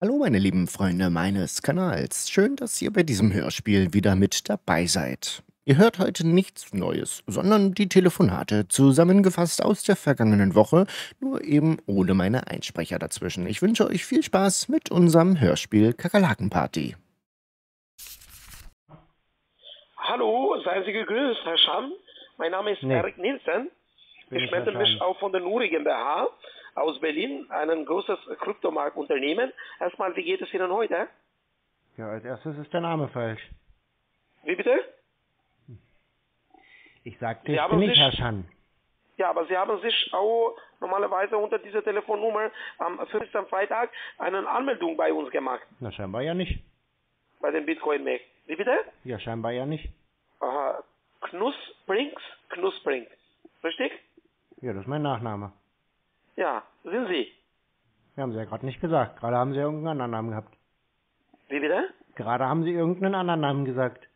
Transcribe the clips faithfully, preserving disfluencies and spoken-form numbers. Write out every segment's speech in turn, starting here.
Hallo meine lieben Freunde meines Kanals, schön, dass ihr bei diesem Hörspiel wieder mit dabei seid. Ihr hört heute nichts Neues, sondern die Telefonate, zusammengefasst aus der vergangenen Woche, nur eben ohne meine Einsprecher dazwischen. Ich wünsche euch viel Spaß mit unserem Hörspiel Kakerlaken Party. Hallo, seien Sie gegrüßt, Herr Scham. Mein Name ist nee. Erik Nielsen. Bin ich melde mich auch von der Nuri GmbH aus Berlin, ein großes Kryptomarktunternehmen. Erstmal, wie geht es Ihnen heute? Ja, als erstes ist der Name falsch. Wie bitte? Ich sagte, ich bin nicht Herr Schan. Ja, aber Sie haben sich auch normalerweise unter dieser Telefonnummer am fünften Freitag eine Anmeldung bei uns gemacht. Na, scheinbar ja nicht. Bei dem Bitcoin-Markt. Wie bitte? Ja, scheinbar ja nicht. Aha, Knusprings, Knusprings. Richtig? Ja, das ist mein Nachname. Ja, sind Sie? Wir haben Sie ja gerade nicht gesagt. Gerade haben Sie ja irgendeinen anderen Namen gehabt. Wie bitte? Gerade haben Sie irgendeinen anderen Namen gesagt.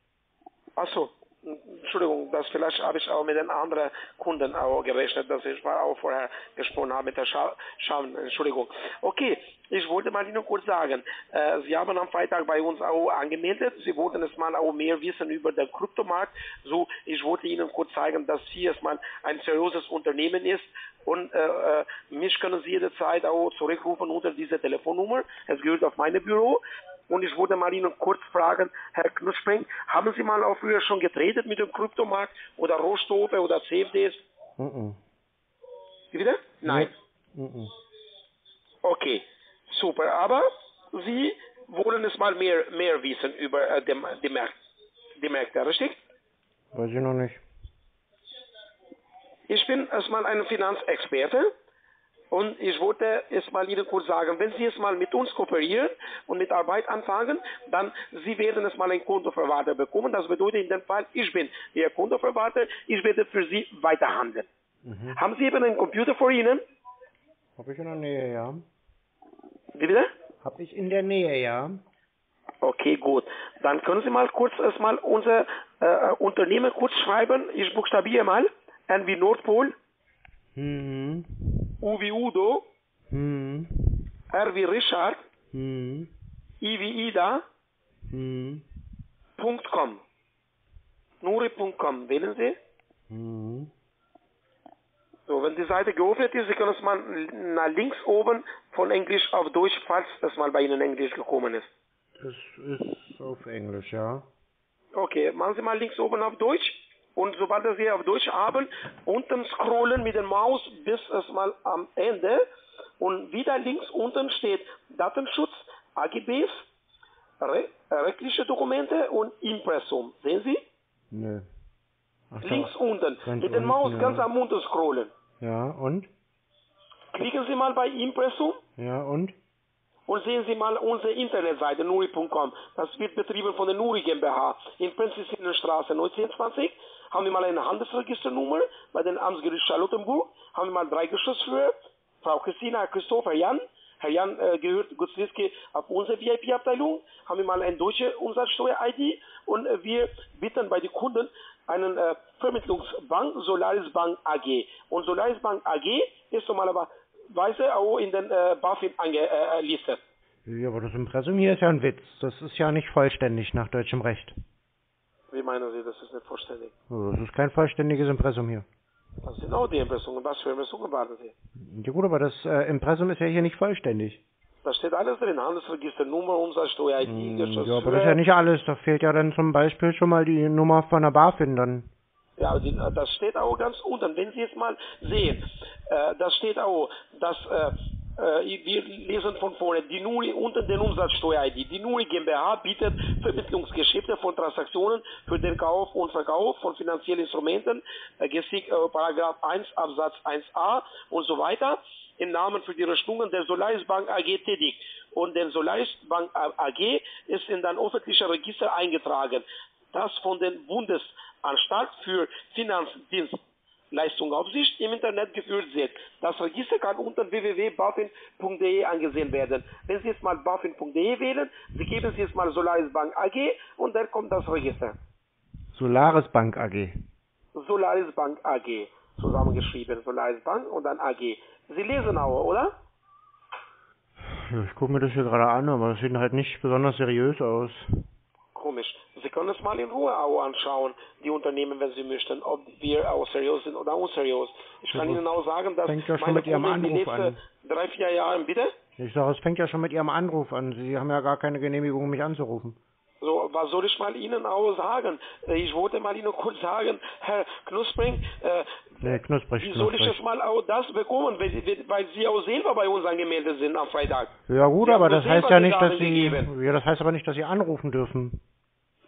Ach so. Entschuldigung, das vielleicht habe ich auch mit den anderen Kunden auch gerechnet, dass ich mal auch vorher gesprochen habe mit der Scha Scham. Entschuldigung. Okay, ich wollte mal Ihnen kurz sagen, äh, Sie haben am Freitag bei uns auch angemeldet. Sie wollten es mal auch mehr wissen über den Kryptomarkt. So, ich wollte Ihnen kurz zeigen, dass hier es mal ein seriöses Unternehmen ist und äh, mich können Sie jederzeit auch zurückrufen unter dieser Telefonnummer. Es gehört auf mein Büro. Und ich wollte mal Ihnen kurz fragen, Herr Knuspring, haben Sie mal auch früher schon getradet mit dem Kryptomarkt oder Rohstoffe oder C F Ds? Mm-mm. Wie bitte? Nein. Mm-mm. Okay, super. Aber Sie wollen es mal mehr, mehr wissen über äh, den, die, Märkte, die Märkte, richtig? Weiß ich noch nicht. Ich bin erstmal ein Finanzexperte. Und ich wollte es mal Ihnen kurz sagen, wenn Sie es mal mit uns kooperieren und mit Arbeit anfangen, dann Sie werden es mal ein Kontoverwalter bekommen. Das bedeutet in dem Fall, ich bin Ihr Kontoverwalter, ich werde für Sie weiterhandeln. Mhm. Haben Sie eben einen Computer vor Ihnen? Hab ich in der Nähe, ja. Wie bitte? Hab ich in der Nähe, ja. Okay, gut. Dann können Sie mal kurz erstmal unser äh, Unternehmen kurz schreiben. Ich buchstabiere mal. N wie Nordpol. Mhm. U wie Udo, hm. R wie Richard, hm. I wie Ida, hm. .com, Nuri punkt com, wählen Sie. Hm. So, wenn die Seite geöffnet ist, Sie können es mal nach links oben von Englisch auf Deutsch, falls das mal bei Ihnen Englisch gekommen ist. Das ist auf Englisch, ja. Okay, machen Sie mal links oben auf Deutsch. Und sobald Sie auf Deutsch haben, unten scrollen mit der Maus bis es mal am Ende. Und wieder links unten steht Datenschutz, A G Bs, re rechtliche Dokumente und Impressum. Sehen Sie? Nö. Ach, links unten. Mit der Maus ja. Ganz am unten scrollen. Ja, und? Klicken Sie mal bei Impressum. Ja, und? Und sehen Sie mal unsere Internetseite nuri punkt com. Das wird betrieben von der Nuri GmbH in Prinzessinnenstraße neunzehnhundertzwanzig. Haben wir mal eine Handelsregisternummer bei den Amtsgericht Charlottenburg. Haben wir mal drei Geschäftsführer, Frau Christina, Herr Christopher, Jan. Herr Jan äh, gehört gutzwitschke auf unsere V I P-Abteilung. Haben wir mal eine deutsche Umsatzsteuer-I D. Und äh, wir bitten bei den Kunden einen äh, Vermittlungsbank, Solarisbank A G. Und Solarisbank A G ist normalerweise Weise auch in den äh, BaFin angelistet. Äh, ja, aber das Impressum hier ist ja ein Witz. Das ist ja nicht vollständig nach deutschem Recht. Wie meinen Sie, das ist nicht vollständig? Das ist kein vollständiges Impressum hier. Das sind auch die Impressungen. Was für Impressungen warten Sie? Ja gut, aber das äh, Impressum ist ja hier nicht vollständig. Da steht alles drin. Handelsregister, Nummer, Umsatzsteuer, I D, mm, Geschäftsführer. Ja, aber das ist ja nicht alles. Da fehlt ja dann zum Beispiel schon mal die Nummer von der BaFin dann. Ja, das steht auch ganz unten. Wenn Sie jetzt mal sehen, äh, das steht auch, dass äh, äh, wir lesen von vorne, die Nuri unter den Umsatzsteuer-I D. Die Nuri GmbH bietet Vermittlungsgeschäfte von Transaktionen für den Kauf und Verkauf von finanziellen Instrumenten, äh, G S I G äh, Paragraph eins Absatz eins a und so weiter, im Namen für die Rechnungen der Solarisbank A G tätig. Und der Solarisbank A G ist in ein öffentliches Register eingetragen, das von den Bundes Anstalt für Finanzdienstleistungsaufsicht im Internet geführt wird. Das Register kann unter w w w punkt bafin punkt de angesehen werden. Wenn Sie jetzt mal bafin punkt de wählen, Sie geben Sie jetzt mal Solarisbank A G und dann kommt das Register. Solarisbank A G. Solarisbank A G. Zusammengeschrieben. Solarisbank und dann A G. Sie lesen auch, oder? Ich gucke mir das hier gerade an, aber das sieht halt nicht besonders seriös aus. Komisch. Sie können es mal in Ruhe auch anschauen, die Unternehmen, wenn Sie möchten, ob wir auch seriös sind oder unseriös. Ich kann Ihnen auch sagen, dass fängt ja schon mit Ihrem Anruf an. Drei, vier Jahren, bitte? Ich sage, es fängt ja schon mit Ihrem Anruf an. Sie haben ja gar keine Genehmigung, mich anzurufen. So, was soll ich mal Ihnen auch sagen? Ich wollte mal Ihnen kurz sagen, Herr Knusprig, äh, nee, knusprig, wie soll ich knusprig. jetzt mal auch das bekommen, weil Sie, weil Sie auch selber bei uns angemeldet sind am Freitag? Ja gut, Sie aber das heißt ja nicht, dass Sie, ja, das heißt aber nicht, dass Sie anrufen dürfen.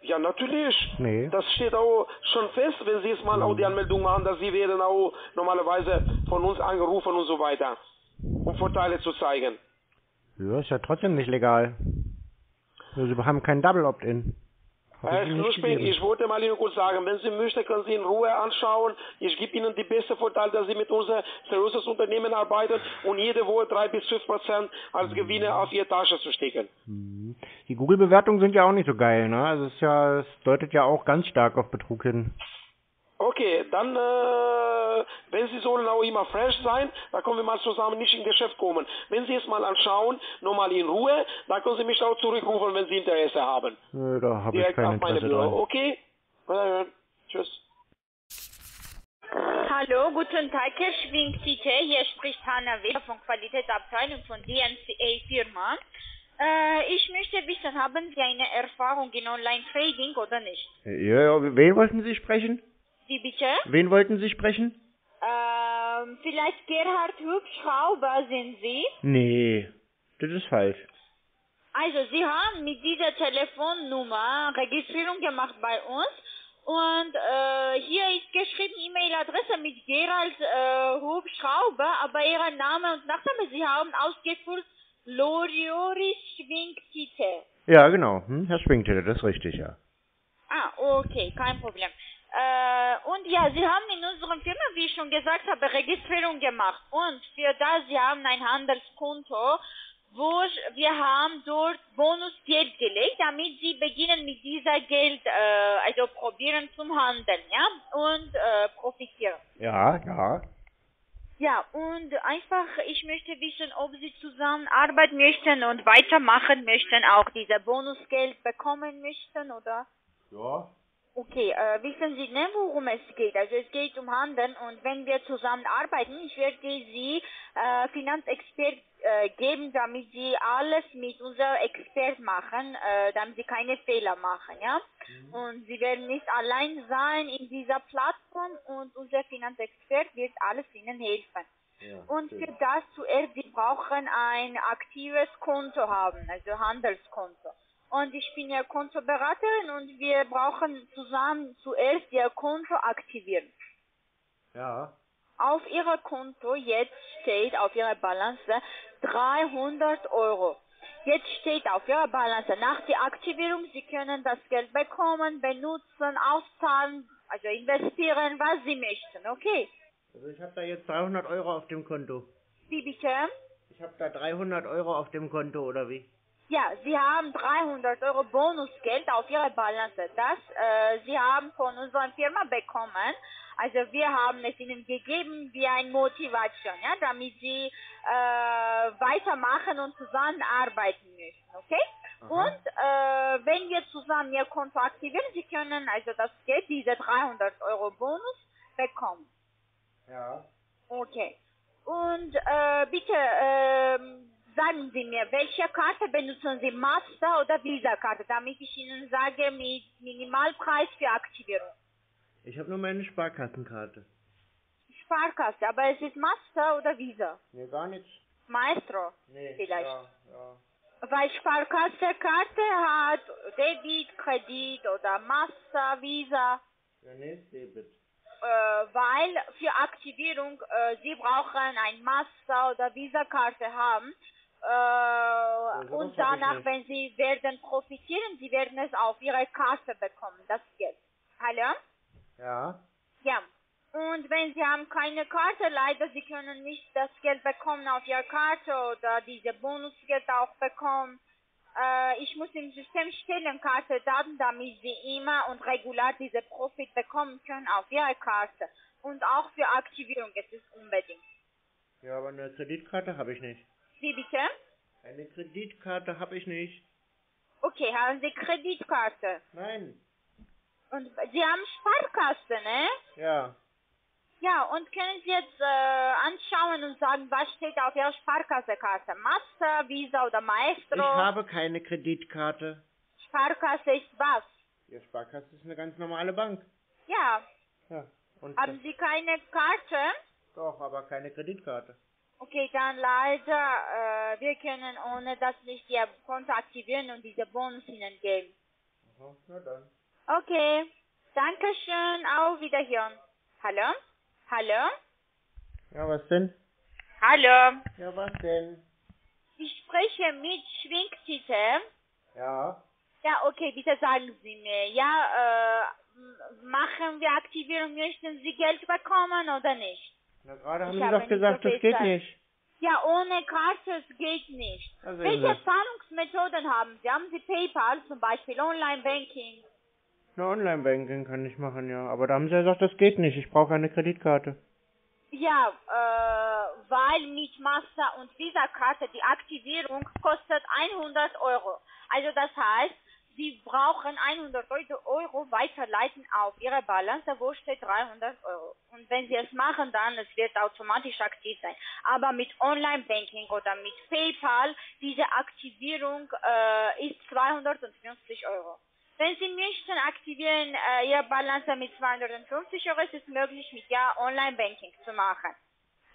Ja, natürlich. Nee. Das steht auch schon fest, wenn Sie es mal auch die Anmeldung machen, dass Sie werden auch normalerweise von uns angerufen und so weiter, um Vorteile zu zeigen. Ja, ist ja trotzdem nicht legal. Wir haben kein Double Opt-in. Herr Knusprig, ich wollte mal Ihnen kurz sagen, wenn Sie möchten, können Sie in Ruhe anschauen. Ich gebe Ihnen die beste Vorteile, dass Sie mit unserem seriöses Unternehmen arbeiten und jede Woche drei bis fünf Prozent als Gewinne auf Ihre Tasche zu stecken. Die Google-Bewertungen sind ja auch nicht so geil, ne? Also es ist ja, es deutet ja auch ganz stark auf Betrug hin. Okay, dann, äh, wenn Sie sollen auch immer fresh sein, da können wir mal zusammen nicht ins Geschäft kommen. Wenn Sie es mal anschauen, nochmal in Ruhe, dann können Sie mich auch zurückrufen, wenn Sie Interesse haben. Nö, da habe ich kein Interesse dran. Okay, tschüss. Hallo, guten Tag, Herr Schwingtitte. Hier spricht Hannah Weber von Qualitätsabteilung von D M C A Firma. Äh, ich möchte wissen, haben Sie eine Erfahrung in Online-Trading oder nicht? Ja, ja, wen wollten Sie sprechen? Wie bitte? Wen wollten Sie sprechen? Ähm, vielleicht Gerhard Hubschrauber sind Sie? Nee, das ist falsch. Also, Sie haben mit dieser Telefonnummer Registrierung gemacht bei uns. Und äh, hier ist geschrieben E-Mail-Adresse mit Gerhard äh, Hubschrauber, aber Ihren Namen und Nachname, Sie haben ausgeführt Loriori Schwingtitte. Ja, genau. Hm, Herr Schwingtitte, das ist richtig, ja. Ah, okay, kein Problem. Äh, und ja, Sie haben in unserem Firma, wie ich schon gesagt habe, Registrierung gemacht. Und für das, Sie haben ein Handelskonto, wo wir haben dort Bonusgeld gelegt, damit Sie beginnen mit dieser Geld, äh, also probieren zum Handeln, ja, und äh, profitieren. Ja, ja. Ja, und einfach, ich möchte wissen, ob Sie zusammenarbeiten möchten und weitermachen möchten, auch diese Bonusgeld bekommen möchten, oder? Ja. Okay, äh, wissen Sie nicht, worum es geht? Also es geht um Handeln und wenn wir zusammenarbeiten, ich werde Sie äh, Finanzexpert äh, geben, damit Sie alles mit unserem Expert machen, äh, damit Sie keine Fehler machen, ja? Mhm. Und Sie werden nicht allein sein in dieser Plattform und unser Finanzexpert wird alles Ihnen helfen. Ja, und für schön. das zuerst, Sie brauchen ein aktives Konto haben, also Handelskonto. Und ich bin ja Kontoberaterin und wir brauchen zusammen zuerst Ihr Konto aktivieren. Ja. Auf Ihr Konto jetzt steht auf Ihrer Balance dreihundert Euro. Jetzt steht auf Ihrer Balance nach der Aktivierung, Sie können das Geld bekommen, benutzen, auszahlen, also investieren, was Sie möchten, okay? Also ich habe da jetzt dreihundert Euro auf dem Konto. Wie bitte? Ich habe da dreihundert Euro auf dem Konto, oder wie? Ja, Sie haben dreihundert Euro Bonusgeld auf Ihre Balance. Das äh, Sie haben von unserer Firma bekommen. Also wir haben es Ihnen gegeben wie ein Motivation, ja, damit Sie äh, weitermachen und zusammenarbeiten müssen, okay? Aha. Und äh, wenn wir zusammen Ihr Konto aktivieren, Sie können also das Geld, diese dreihundert Euro Bonus bekommen. Ja. Okay. Und äh, bitte, äh, sagen Sie mir, welche Karte benutzen Sie, Master oder Visa-Karte, damit ich Ihnen sage, mit Minimalpreis für Aktivierung? Ich habe nur meine Sparkassenkarte. Sparkasse, aber es ist Master oder Visa? Nee, gar nichts. Maestro? Nee, vielleicht. Ja, ja. Weil Sparkassenkarte hat Debit, Kredit oder Master, Visa. Ja, nee, Debit. Weil für Aktivierung, äh, Sie brauchen ein Master oder Visa-Karte haben. Äh, und danach, wenn Sie werden profitieren, Sie werden es auf Ihre Karte bekommen, das Geld. Hallo? Ja. Ja. Und wenn Sie haben keine Karte, leider, Sie können nicht das Geld bekommen auf Ihre Karte oder diese Bonusgeld auch bekommen. Äh, ich muss im System stellen, Karte Daten, damit Sie immer und regular diese Profit bekommen können auf Ihre Karte. Und auch für Aktivierung, es ist unbedingt. Ja, aber eine Kreditkarte habe ich nicht. Wie bitte? Eine Kreditkarte habe ich nicht. Okay, haben Sie Kreditkarte? Nein. Und Sie haben Sparkasse, ne? Ja. Ja, und können Sie jetzt äh, anschauen und sagen, was steht auf Ihrer Sparkassekarte? Master, Visa oder Maestro? Ich habe keine Kreditkarte. Sparkasse ist was? Ja, Sparkasse ist eine ganz normale Bank. Ja. Ja. Und haben Sie keine Karte? Doch, aber keine Kreditkarte. Okay, dann leider, äh, wir können ohne das nicht Ihr Konto aktivieren und diese Bonus Ihnen geben. Aha, na dann. Okay, danke schön, auf Wiederhören. Hallo? Hallo? Ja, was denn? Hallo? Ja, was denn? Ich spreche mit Schwingtitte. Ja. Ja, okay, bitte sagen Sie mir, ja, äh, machen wir Aktivierung, möchten Sie Geld bekommen oder nicht? Na, gerade haben Sie doch gesagt, das geht nicht. Ja, ohne Karte, es geht nicht. Welche Zahlungsmethoden haben Sie? Haben Sie PayPal zum Beispiel, Online-Banking? Na, Online-Banking kann ich machen, ja. Aber da haben Sie ja gesagt, das geht nicht. Ich brauche eine Kreditkarte. Ja, äh, weil mit Master- und Visa-Karte die Aktivierung kostet hundert Euro. Also das heißt, Sie brauchen hundert Euro weiterleiten auf Ihre Balance, wo steht dreihundert Euro. Und wenn Sie es machen, dann es wird automatisch aktiv sein. Aber mit Online-Banking oder mit PayPal, diese Aktivierung äh, ist zweihundertfünfzig Euro. Wenn Sie möchten, aktivieren äh, Ihr Balance mit zweihundertfünfzig Euro, ist es möglich, mit Ja Online-Banking zu machen.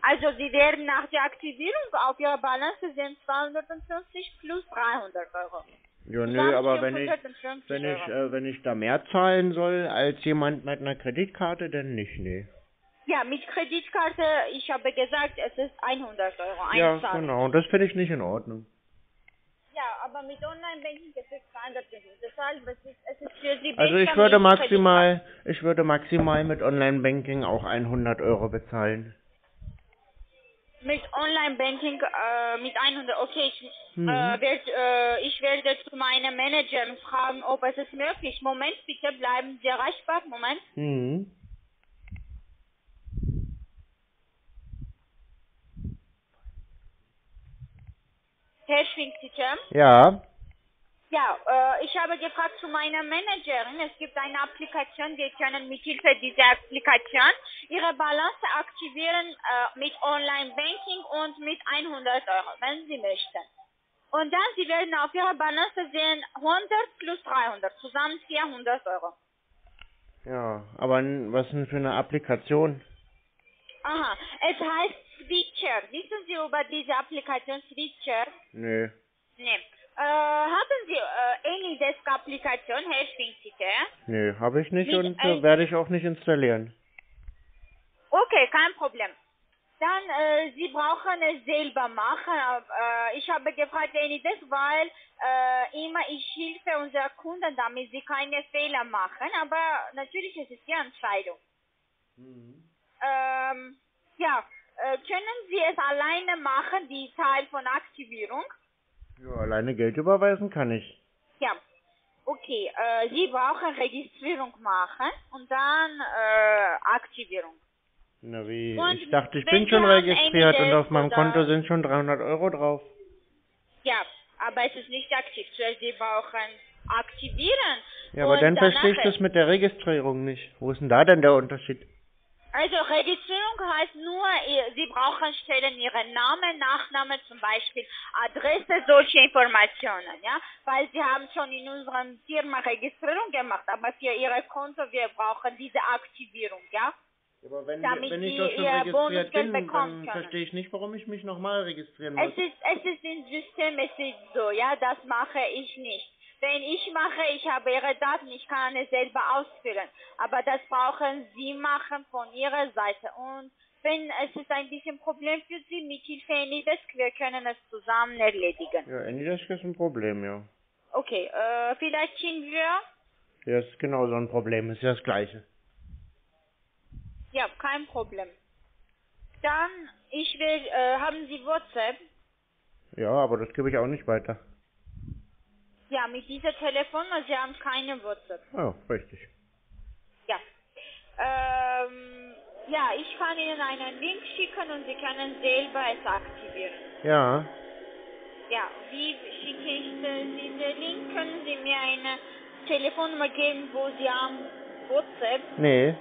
Also Sie werden nach der Aktivierung auf Ihrer Balance sind zweihundertfünfzig plus dreihundert Euro. Ja, nö, aber wenn ich, wenn ich, äh, wenn ich da mehr zahlen soll als jemand mit einer Kreditkarte, dann nicht, nee. Ja, mit Kreditkarte, ich habe gesagt, es ist hundert Euro. Ja, Zahlung. Genau, das finde ich nicht in Ordnung. Ja, aber mit Online-Banking ist es zweihundertfünfzig. Deshalb ist es ist für Sie besser. Also ich würde maximal, ich würde maximal mit Online-Banking auch hundert Euro bezahlen. Mit Online-Banking, äh, mit hundert, okay, ich, mhm. äh, werd, äh, ich werde zu meinem Manager fragen, ob es ist möglich. Moment, bitte bleiben Sie erreichbar, Moment. Mhm. Herr Schwingtitte? Ja? Ja, äh, ich habe gefragt zu meiner Managerin, es gibt eine Applikation, wir können mithilfe dieser Applikation Ihre Balance aktivieren äh, mit Online-Banking und mit hundert Euro, wenn Sie möchten. Und dann, Sie werden auf Ihrer Balance sehen, hundert plus dreihundert, zusammen vierhundert Euro. Ja, aber was ist denn für eine Applikation? Aha, es heißt Switcher. Wissen Sie über diese Applikation Switcher? Nee. Nee. Äh, haben Sie äh, Anydesk-Applikation, Herr Schwingtitte? Nee, habe ich nicht mit und äh, werde ich auch nicht installieren. Okay, kein Problem. Dann, äh, Sie brauchen es selber machen. Äh, ich habe gefragt, Anydesk, weil äh, immer ich hilfe unseren Kunden, damit sie keine Fehler machen. Aber natürlich ist es Ihre Entscheidung. Mhm. Ähm, ja, äh, können Sie es alleine machen, die Teil von Aktivierung? Ja, alleine Geld überweisen kann ich. Ja, okay. Äh, Sie brauchen Registrierung machen und dann äh, Aktivierung. Na wie, und ich dachte, ich bin schon registriert und auf meinem Konto sind schon dreihundert Euro drauf. Ja, aber es ist nicht aktiv. Zuerst Sie brauchen aktivieren. Ja, aber dann verstehe ich das mit der Registrierung nicht. Wo ist denn da denn der Unterschied? Also Registrierung heißt nur, Sie brauchen stellen Ihren Namen, Nachname, zum Beispiel Adresse, solche Informationen, ja, weil Sie haben schon in unserer Firma Registrierung gemacht, aber für Ihre Konto, wir brauchen diese Aktivierung, ja. Aber wenn, damit wenn ich doch schon registriert bin, dann verstehe ich nicht, warum ich mich nochmal registrieren muss. Es ist, es ist im System, es ist so, ja, das mache ich nicht. Wenn ich mache, ich habe Ihre Daten, ich kann es selber ausfüllen. Aber das brauchen Sie machen von Ihrer Seite. Und wenn es ist ein bisschen Problem für Sie, mit Hilfe Anydesk, wir können es zusammen erledigen. Ja, Anydesk ist ein Problem, ja. Okay, äh, vielleicht schieben wir? Ja, ist genau so ein Problem, ist ja das Gleiche. Ja, kein Problem. Dann, ich will, äh, haben Sie WhatsApp? Ja, aber das gebe ich auch nicht weiter. Ja, mit dieser Telefonnummer, Sie haben keine WhatsApp. Oh, richtig. Ja. Ähm, ja, ich kann Ihnen einen Link schicken und Sie können selber es aktivieren. Ja. Ja, wie schicke ich diesen Link? Können Sie mir eine Telefonnummer geben, wo Sie haben WhatsApp? Nee.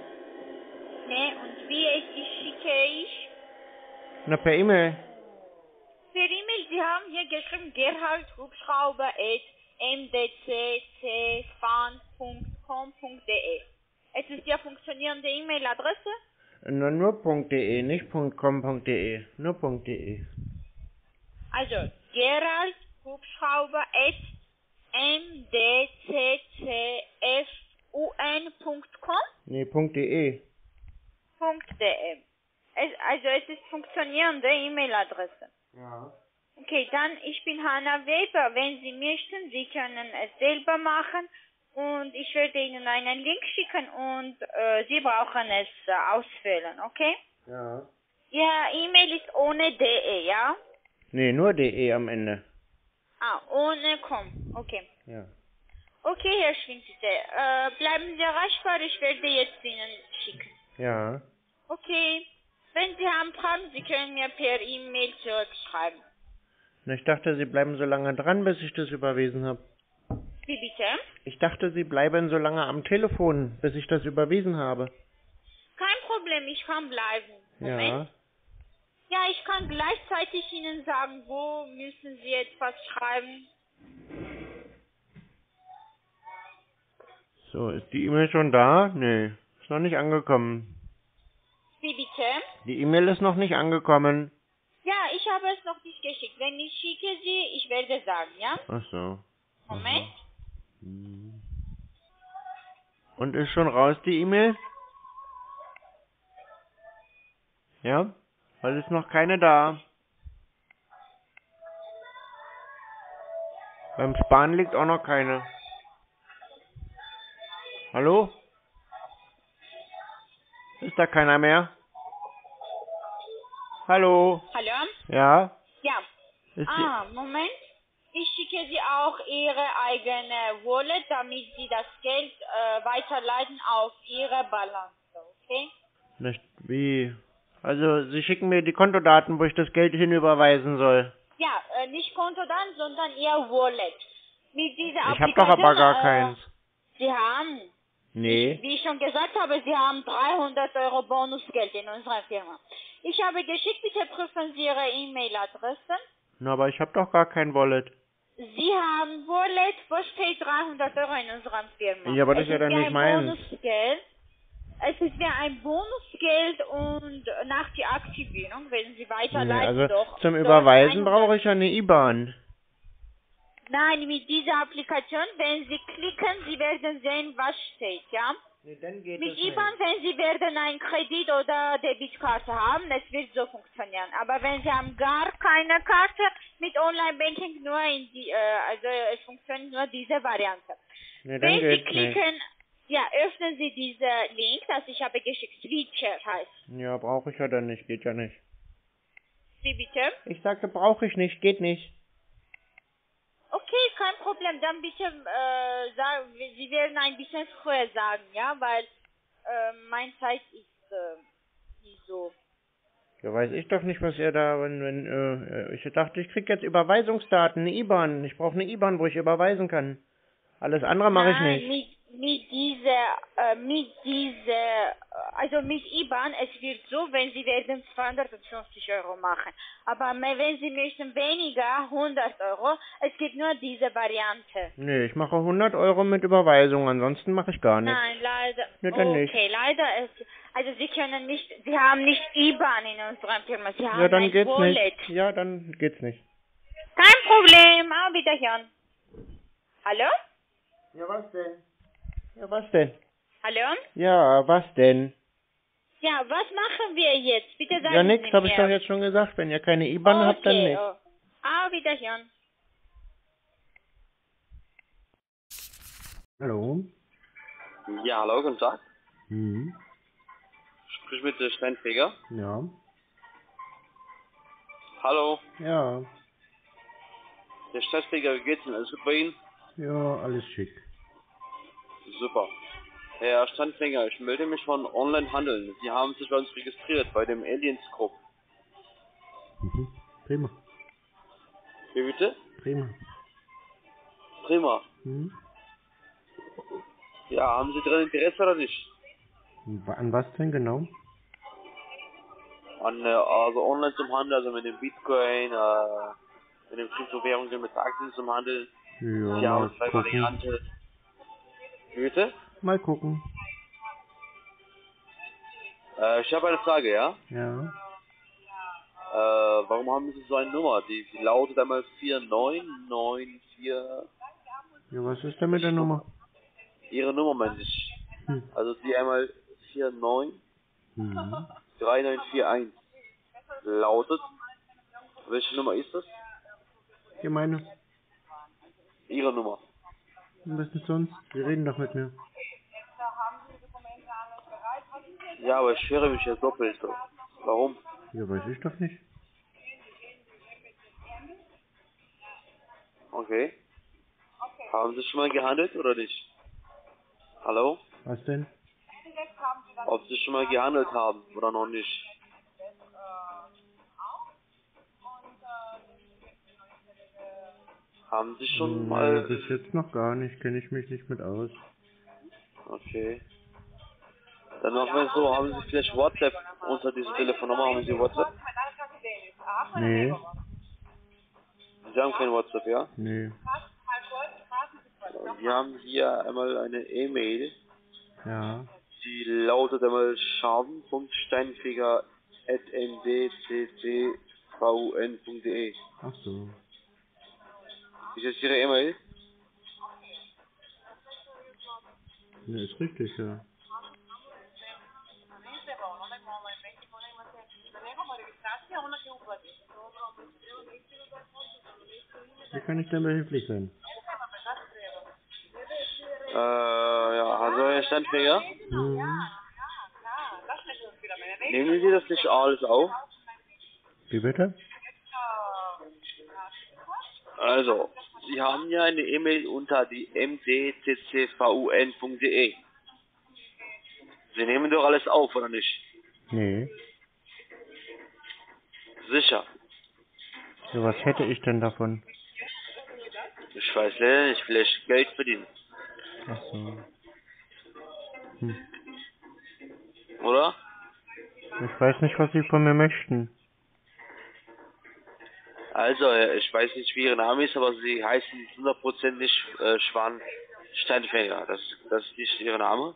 Nee, und wie schicke ich? Na, per E-Mail. Per E-Mail, Sie haben hier geschrieben, Gerhard Hubschrauber at m d c c fan punkt com punkt d e. Es ist ja funktionierende E-Mail-Adresse? Na, nur .de, nicht .com.de, nur .de. Also, Gerald Hubschrauber at m d c c f u n punkt com? Nee, .de. .de. Es, also, es ist funktionierende E-Mail-Adresse. Ja. Okay, dann, ich bin Hannah Weber. Wenn Sie möchten, Sie können es selber machen. Und ich werde Ihnen einen Link schicken und äh, Sie brauchen es äh, ausfüllen, okay? Ja. Ja, E-Mail ist ohne de, ja? Nee, nur de am Ende. Ah, ohne com, okay. Ja. Okay, Herr Schwingtitte, äh, bleiben Sie erreichbar, ich werde jetzt Ihnen schicken. Ja. Okay, wenn Sie haben Fragen, Sie können mir per E-Mail zurückschreiben. Na, ich dachte, Sie bleiben so lange dran, bis ich das überwiesen habe. Wie bitte? Ich dachte, Sie bleiben so lange am Telefon, bis ich das überwiesen habe. Kein Problem, ich kann bleiben. Moment. Ja. Ja, ich kann gleichzeitig Ihnen sagen, wo müssen Sie etwas schreiben. So, ist die E-Mail schon da? Nee, ist noch nicht angekommen. Wie bitte? Die E-Mail ist noch nicht angekommen. Ja, ich habe es noch nicht geschickt. Wenn ich schicke sie, ich werde sagen, ja? Ach so. Moment. Aha. Und ist schon raus die E-Mail? Ja, weil es ist noch keine da. Beim Spahn liegt auch noch keine. Hallo? Ist da keiner mehr? Hallo? Hallo? Ja? Ja. Ist ah, Moment. Ich schicke Sie auch Ihre eigene Wallet, damit Sie das Geld äh, weiterleiten auf Ihre Balance, okay? Nicht wie? Also, Sie schicken mir die Kontodaten, wo ich das Geld hinüberweisen soll. Ja, äh, nicht Kontodaten, sondern Ihr Wallet. Mit dieser ich habe doch aber gar äh, keins. Sie haben? Nee. Wie ich schon gesagt habe, Sie haben dreihundert Euro Bonusgeld in unserer Firma. Ich habe geschickt, bitte prüfen Sie Ihre E-Mail-Adresse. Na, aber ich habe doch gar kein Wallet. Sie haben Wallet, wo steht dreihundert Euro in unserer Firma. Ja, aber das ist ja dann nicht meins. Es ist wie ein Bonusgeld und nach der Aktivierung, wenn Sie weiterleiten, nee, also doch... Zum Überweisen brauche ich ja eine I B A N. Nein, mit dieser Applikation, wenn Sie klicken, Sie werden sehen, was steht, ja? Nee, dann geht mit I B A N, wenn Sie werden einen Kredit oder Debitkarte haben, das wird so funktionieren. Aber wenn Sie haben gar keine Karte, mit Online-Banking nur in die, äh, also es funktioniert nur diese Variante. Nee, wenn Sie klicken, nicht. Ja, öffnen Sie diesen Link, das ich habe geschickt, Switcher heißt. Ja, brauche ich ja dann nicht, geht ja nicht. Wie bitte? Ich sagte, brauche ich nicht, geht nicht. Okay, kein Problem. Dann bitte, äh, sagen, Sie werden ein bisschen früher sagen, ja, weil äh, meine Zeit ist äh, nicht so. Ja, weiß ich doch nicht, was ihr da, wenn, wenn, äh, ich dachte, ich krieg jetzt Überweisungsdaten, eine I B A N. Ich brauche eine I B A N, wo ich überweisen kann. Alles andere mache ich nicht. Mit, mit dieser, äh, mit dieser, also mit I B A N, es wird so, wenn Sie werden zweihundertfünfzig Euro machen. Aber wenn Sie möchten weniger, hundert Euro, es gibt nur diese Variante. Nee, ich mache hundert Euro mit Überweisung, ansonsten mache ich gar nichts. Nein, leider. Nee, dann okay, nicht. Leider. Es, also Sie können nicht, Sie haben nicht I B A N in unserer Firma, Sie haben ja, dann ein geht's Wallet. Nicht. Ja, dann geht's nicht. Kein Problem, aber wieder Jan. Hallo? Ja, was denn? Ja, was denn? Hallo? Ja, was denn? Ja, was machen wir jetzt? Bitte sagen Sie mir. Ja, nix, habe ich doch jetzt schon gesagt. Wenn ihr keine I B A N okay, habt, dann nicht. Oh. Ah, wieder Jan. Hallo? Ja, hallo, guten Tag. Mhm. Sprich mit der Steinfeger. Ja. Hallo. Ja. Der Steinfeger, wie geht's denn? Alles gut bei Ihnen? Ja, alles schick. Super. Herr Steinfeger, ich melde mich von Online-Handeln. Sie haben sich bei uns registriert, bei dem Aliens Group. Mhm, prima. Wie bitte? Bremer. Bremer? Hm? Ja, haben Sie daran Interesse oder nicht? An was denn genau? An, also online zum Handel, also mit dem Bitcoin, äh, mit den Kryptowährungen, mit Aktien zum Handel. Ja, ja, mal zwei Varianten. Bitte? Mal gucken. Äh, ich habe eine Frage, ja? Ja. Äh, warum haben Sie so eine Nummer? Die, die lautet einmal vier neun neun vier. Ja, was ist denn mit der Nummer? Ihre Nummer, meine ich. Hm. Also die einmal vier neun drei neun vier eins lautet. Welche Nummer ist das? Die meine. Ihre Nummer. Was ist sonst? Sie reden doch mit mir. Ja, aber ich höre mich ja doppelt. Warum? Ja, weiß ich doch nicht. Okay. Haben Sie schon mal gehandelt oder nicht? Hallo? Was denn? Ob Sie schon mal gehandelt haben oder noch nicht? Haben Sie schon nee, mal... Bis jetzt noch gar nicht, kenne ich mich nicht mit aus. Okay. Dann machen wir so, haben Sie vielleicht WhatsApp unter dieser Telefonnummer, haben Sie WhatsApp? Nee. Sie haben kein WhatsApp, ja? Nee. Wir haben hier einmal eine E-Mail. Ja. Die lautet einmal schaden punkt steinfeger at n d c c v n punkt d e. Ach so. Ist das Ihre E-Mail? Ne, ist richtig, ja. Wie kann ich denn behilflich sein? Äh, ja, also Herr Steinfeger? Mhm. Nehmen Sie das nicht alles auf? Wie bitte? Also, Sie haben ja eine E-Mail unter die m d c c v n punkt d e. Sie nehmen doch alles auf, oder nicht? Nee. Sicher. Ja, was hätte ich denn davon? Ich weiß leider nicht, vielleicht Geld verdienen. Ach so. Hm. Oder? Ich weiß nicht, was Sie von mir möchten. Also, ich weiß nicht, wie Ihr Name ist, aber Sie heißen hundert Prozent nicht äh, Schwan Steinfeger. Das, das ist nicht Ihr Name?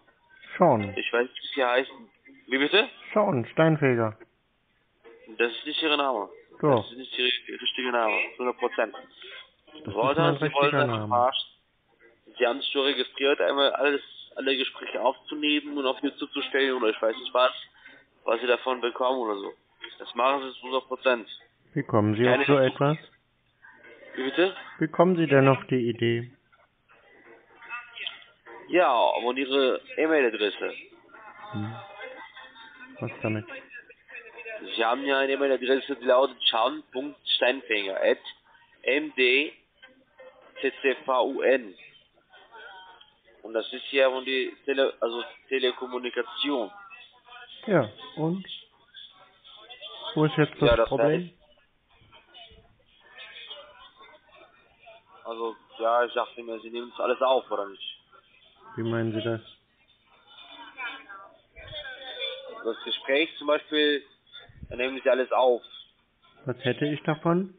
Schon. Ich weiß nicht, wie Sie heißen. Wie bitte? Schon, Steinfeger. Das ist nicht Ihr Name. Doch. Das ist nicht Ihr richtiger Name, hundert Prozent. Das Walter, Sie wollen einfach verarschen. Sie haben sich schon registriert, einmal alles, alle Gespräche aufzunehmen und auf YouTube zu stellen oder ich weiß nicht was, was Sie davon bekommen oder so. Das machen Sie zu hundert Prozent. Wie kommen Sie Keine auf so etwas? Wie bitte? Wie kommen Sie denn auf die Idee? Ja, und Ihre E-Mail-Adresse. Hm. Was damit? Sie haben ja eine E-Mail-Adresse, die lautet schaden punkt steinfeger at m d c c v u n. Und das ist ja von die Tele also Telekommunikation. Ja, und? Wo ist jetzt das, ja, das Problem? Heißt, also, ja, ich dachte mir, Sie nehmen das alles auf, oder nicht? Wie meinen Sie das? Das Gespräch zum Beispiel, da nehmen Sie alles auf. Was hätte ich davon?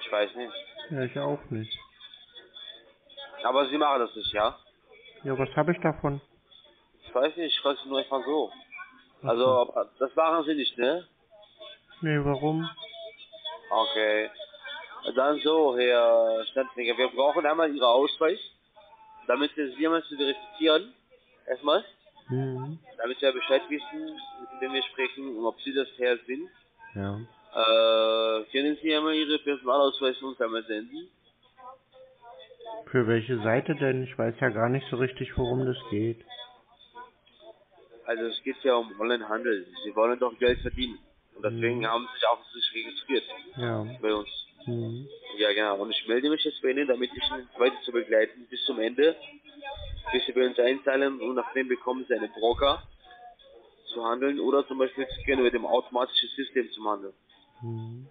Ich weiß nicht. Ja, ich auch nicht. Aber Sie machen das nicht, ja? Ja, was habe ich davon? Ich weiß nicht, ich frage Sie nur einfach so. Okay. Also, das machen Sie nicht, ne? Nee, warum? Okay. Dann so, Herr Steinfeger, wir brauchen einmal Ihren Ausweis, damit wir Sie einmal zu verifizieren, erstmal, mhm. damit wir Bescheid wissen, mit dem wir sprechen und ob Sie das Herr sind. Ja. Äh, können Sie einmal Ihre Personalausweis uns einmal senden? Für welche Seite denn? Ich weiß ja gar nicht so richtig, worum das geht. Also es geht ja um Online-Handel. Sie wollen doch Geld verdienen. Und deswegen mhm. haben Sie sich auch sich registriert. Ja. Bei uns. Mhm. Ja, genau. Und ich melde mich jetzt bei Ihnen, damit ich Ihnen weiter zu begleiten bis zum Ende, bis Sie bei uns einzahlen und nachdem bekommen Sie einen Broker zu handeln oder zum Beispiel Sie können mit dem automatischen System zu handeln. Mhm.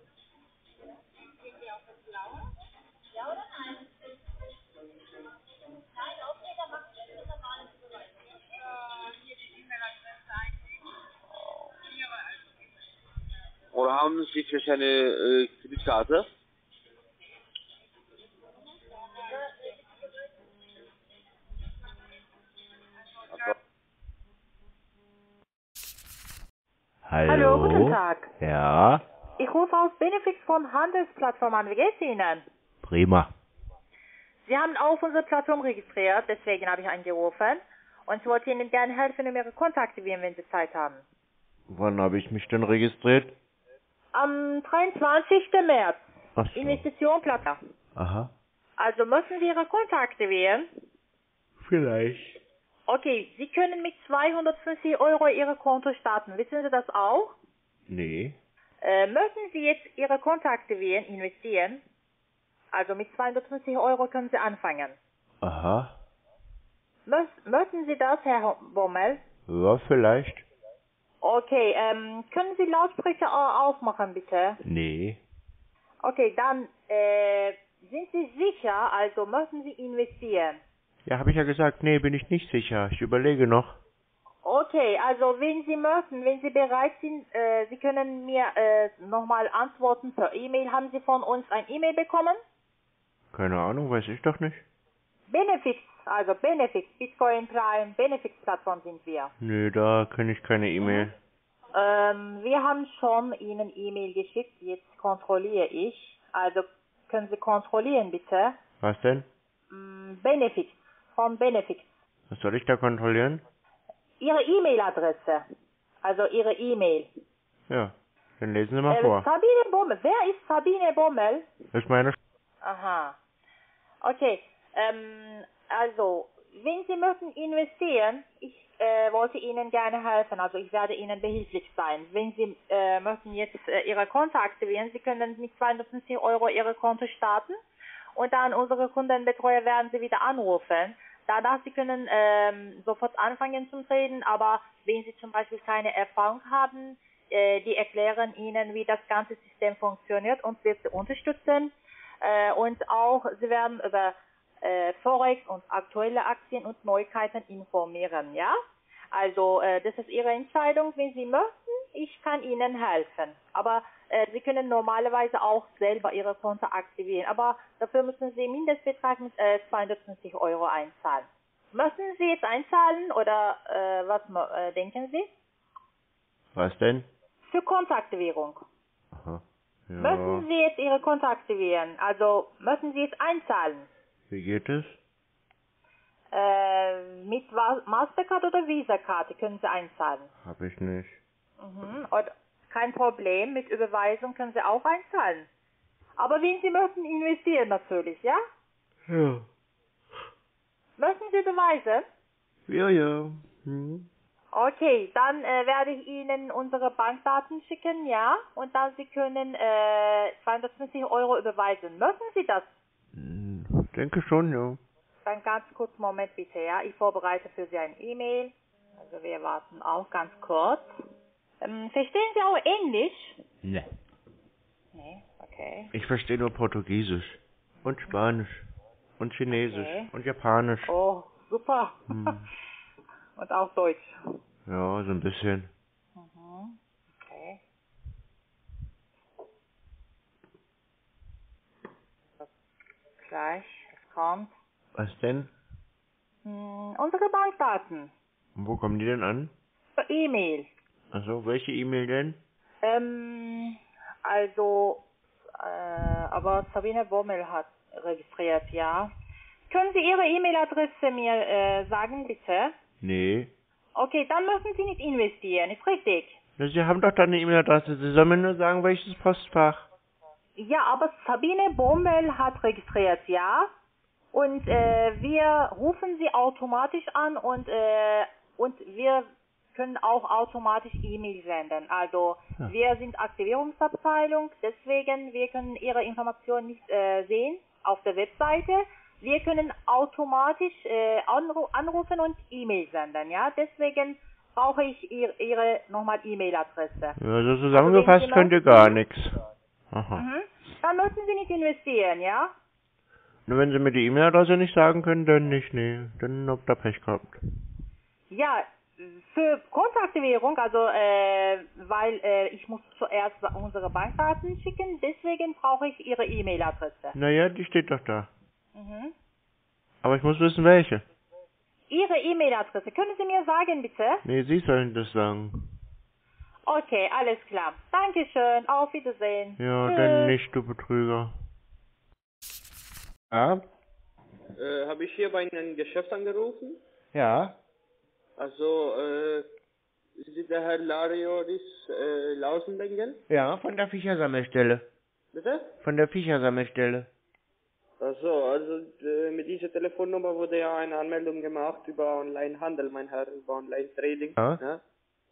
Namen steht für eine äh, Kreditkarte. Hallo. Hallo, guten Tag. Ja. Ich rufe aus Benefix von Handelsplattform an. Wie geht's Ihnen? Prima. Sie haben auf unsere Plattform registriert, deswegen habe ich angerufen. Und ich wollte Ihnen gerne helfen, um Ihre Kontakte zu wählen, wenn Sie Zeit haben. Wann habe ich mich denn registriert? Am dreiundzwanzigsten März. Ach so. Investition Plattform. Aha. Also müssen Sie Ihre Kontakte wählen? Vielleicht. Okay, Sie können mit zweihundertfünfzig Euro Ihre Konto starten. Wissen Sie das auch? Nee. Äh, möchten Sie jetzt Ihre Kontakte wählen, investieren? Also mit zweihundertfünfzig Euro können Sie anfangen. Aha. Mö möchten Sie das, Herr Bommel? Ja, vielleicht. Okay, ähm, können Sie Lautsprecher aufmachen, bitte? Nee. Okay, dann, äh, sind Sie sicher, also möchten Sie investieren? Ja, habe ich ja gesagt, nee, bin ich nicht sicher. Ich überlege noch. Okay, also wenn Sie möchten, wenn Sie bereit sind, äh, Sie können mir äh, nochmal antworten per E-Mail. Haben Sie von uns ein E-Mail bekommen? Keine Ahnung, weiß ich doch nicht. Benefix, also Benefix, Bitcoin Prime, Benefix-Plattform sind wir. Nö, da kenne ich keine E-Mail. Ähm, wir haben schon Ihnen E-Mail geschickt, jetzt kontrolliere ich. Also können Sie kontrollieren, bitte. Was denn? Benefix. Von Benefix. Was soll ich da kontrollieren? Ihre E-Mail-Adresse. Also Ihre E-Mail. Ja, dann lesen Sie mal äh, vor. Sabine Bommel. Wer ist Sabine Bommel? Das ist meine... Sch Aha. Okay. Ähm, also, wenn Sie möchten investieren, ich äh, wollte Ihnen gerne helfen. Also ich werde Ihnen behilflich sein. Wenn Sie äh, möchten jetzt äh, Ihre Kontakte wählen, Sie können mit zweihundertfünfzig Euro Ihre Konto starten. Und dann unsere Kundenbetreuer werden Sie wieder anrufen. Danach Sie können ähm, sofort anfangen zum Treten, aber wenn Sie zum Beispiel keine Erfahrung haben, äh, die erklären Ihnen, wie das ganze System funktioniert und wird Sie unterstützen. Äh, und auch Sie werden über äh, Forex und aktuelle Aktien und Neuigkeiten informieren. Ja? Also äh, das ist Ihre Entscheidung, wenn Sie möchten. Ich kann Ihnen helfen, aber äh, Sie können normalerweise auch selber Ihre Konto aktivieren, aber dafür müssen Sie Mindestbetrag mit äh, zweihundertfünfzig Euro einzahlen. Möchten Sie jetzt einzahlen oder äh, was äh, denken Sie? Was denn? Für Kontoaktivierung. Aha. Ja. Möchten Sie jetzt Ihre Konto aktivieren, also möchten Sie jetzt einzahlen? Wie geht es? Äh, mit Mastercard oder Visa-Karte können Sie einzahlen. Hab ich nicht. Mhm. Und kein Problem, mit Überweisung können Sie auch einzahlen. Aber wenn Sie möchten, investieren natürlich, ja? Ja. Möchten Sie Beweise? Ja, ja. Mhm. Okay, dann äh, werde ich Ihnen unsere Bankdaten schicken, ja? Und dann Sie können äh, zweihundertfünfzig Euro überweisen. Möchten Sie das? Ich denke schon, ja. Dann ganz kurz, Moment bitte, ja? Ich vorbereite für Sie ein E-Mail. Also wir warten auch ganz kurz. Verstehen Sie auch Englisch? Nee. Nee, okay. Ich verstehe nur Portugiesisch und Spanisch und Chinesisch okay. Und Japanisch. Oh, super. Hm. Und auch Deutsch. Ja, so ein bisschen. Mhm. Okay. Das gleich, es kommt. Was denn? Hm, unsere Bankdaten. Und wo kommen die denn an? E-Mail. Also welche E-Mail denn? Ähm, also, äh, aber Sabine Bommel hat registriert, ja. Können Sie Ihre E-Mail-Adresse mir äh, sagen, bitte? Nee. Okay, dann müssen Sie nicht investieren, ist richtig. Sie haben doch dann eine E-Mail-Adresse, Sie sollen mir nur sagen, welches Postfach. Ja, aber Sabine Bommel hat registriert, ja. Und äh, wir rufen Sie automatisch an und, äh, und wir... können auch automatisch E-Mail senden. Also ja. Wir sind Aktivierungsabteilung, deswegen wir können Ihre Informationen nicht äh, sehen auf der Webseite. Wir können automatisch äh, anru anrufen und E-Mail senden. Ja, deswegen brauche ich ihr, Ihre nochmal E-Mail-Adresse. Ja, also zusammengefasst also könnt ihr gar nichts. Aha. Mhm. Dann müssen Sie nicht investieren, ja? Nur wenn Sie mir die E-Mail-Adresse nicht sagen können, dann nicht, nee, dann habt ihr Pech gehabt. Ja. Für Kontoaktivierung, also äh, weil äh, ich muss zuerst unsere Bankdaten schicken, deswegen brauche ich Ihre E-Mail-Adresse. Naja, die steht doch da. Mhm. Aber ich muss wissen, welche. Ihre E-Mail-Adresse, können Sie mir sagen, bitte? Nee, Sie sollen das sagen. Okay, alles klar. Dankeschön, auf Wiedersehen. Ja, Tschüss. Dann nicht, du Betrüger. Ja? Äh, habe ich hier bei einem Geschäft angerufen? Ja. Also, äh, Sie der Herr Larioris äh, Lausendenken? Ja, von der Fischersammelstelle. Bitte? Von der Fischersammelstelle. Also, also äh, mit dieser Telefonnummer wurde ja eine Anmeldung gemacht über Onlinehandel, mein Herr, über Online-Trading. Ja. Ne?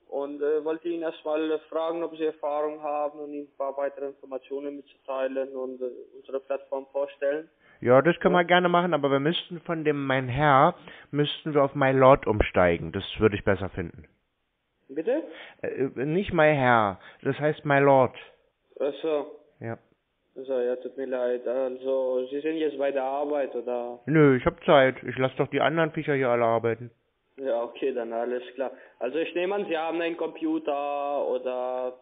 Und äh, wollte ihn erstmal fragen, ob Sie Erfahrung haben und Ihnen ein paar weitere Informationen mitzuteilen und äh, unsere Plattform vorstellen. Ja, das können wir gerne machen, aber wir müssten von dem Mein Herr, müssten wir auf My Lord umsteigen. Das würde ich besser finden. Bitte? Äh, nicht My Herr, das heißt My Lord. Ach so. Ja. So, ja, tut mir leid. Also, Sie sind jetzt bei der Arbeit, oder? Nö, ich hab Zeit. Ich lasse doch die anderen Viecher hier alle arbeiten. Ja, okay, dann alles klar. Also, ich nehme an, Sie haben einen Computer, oder...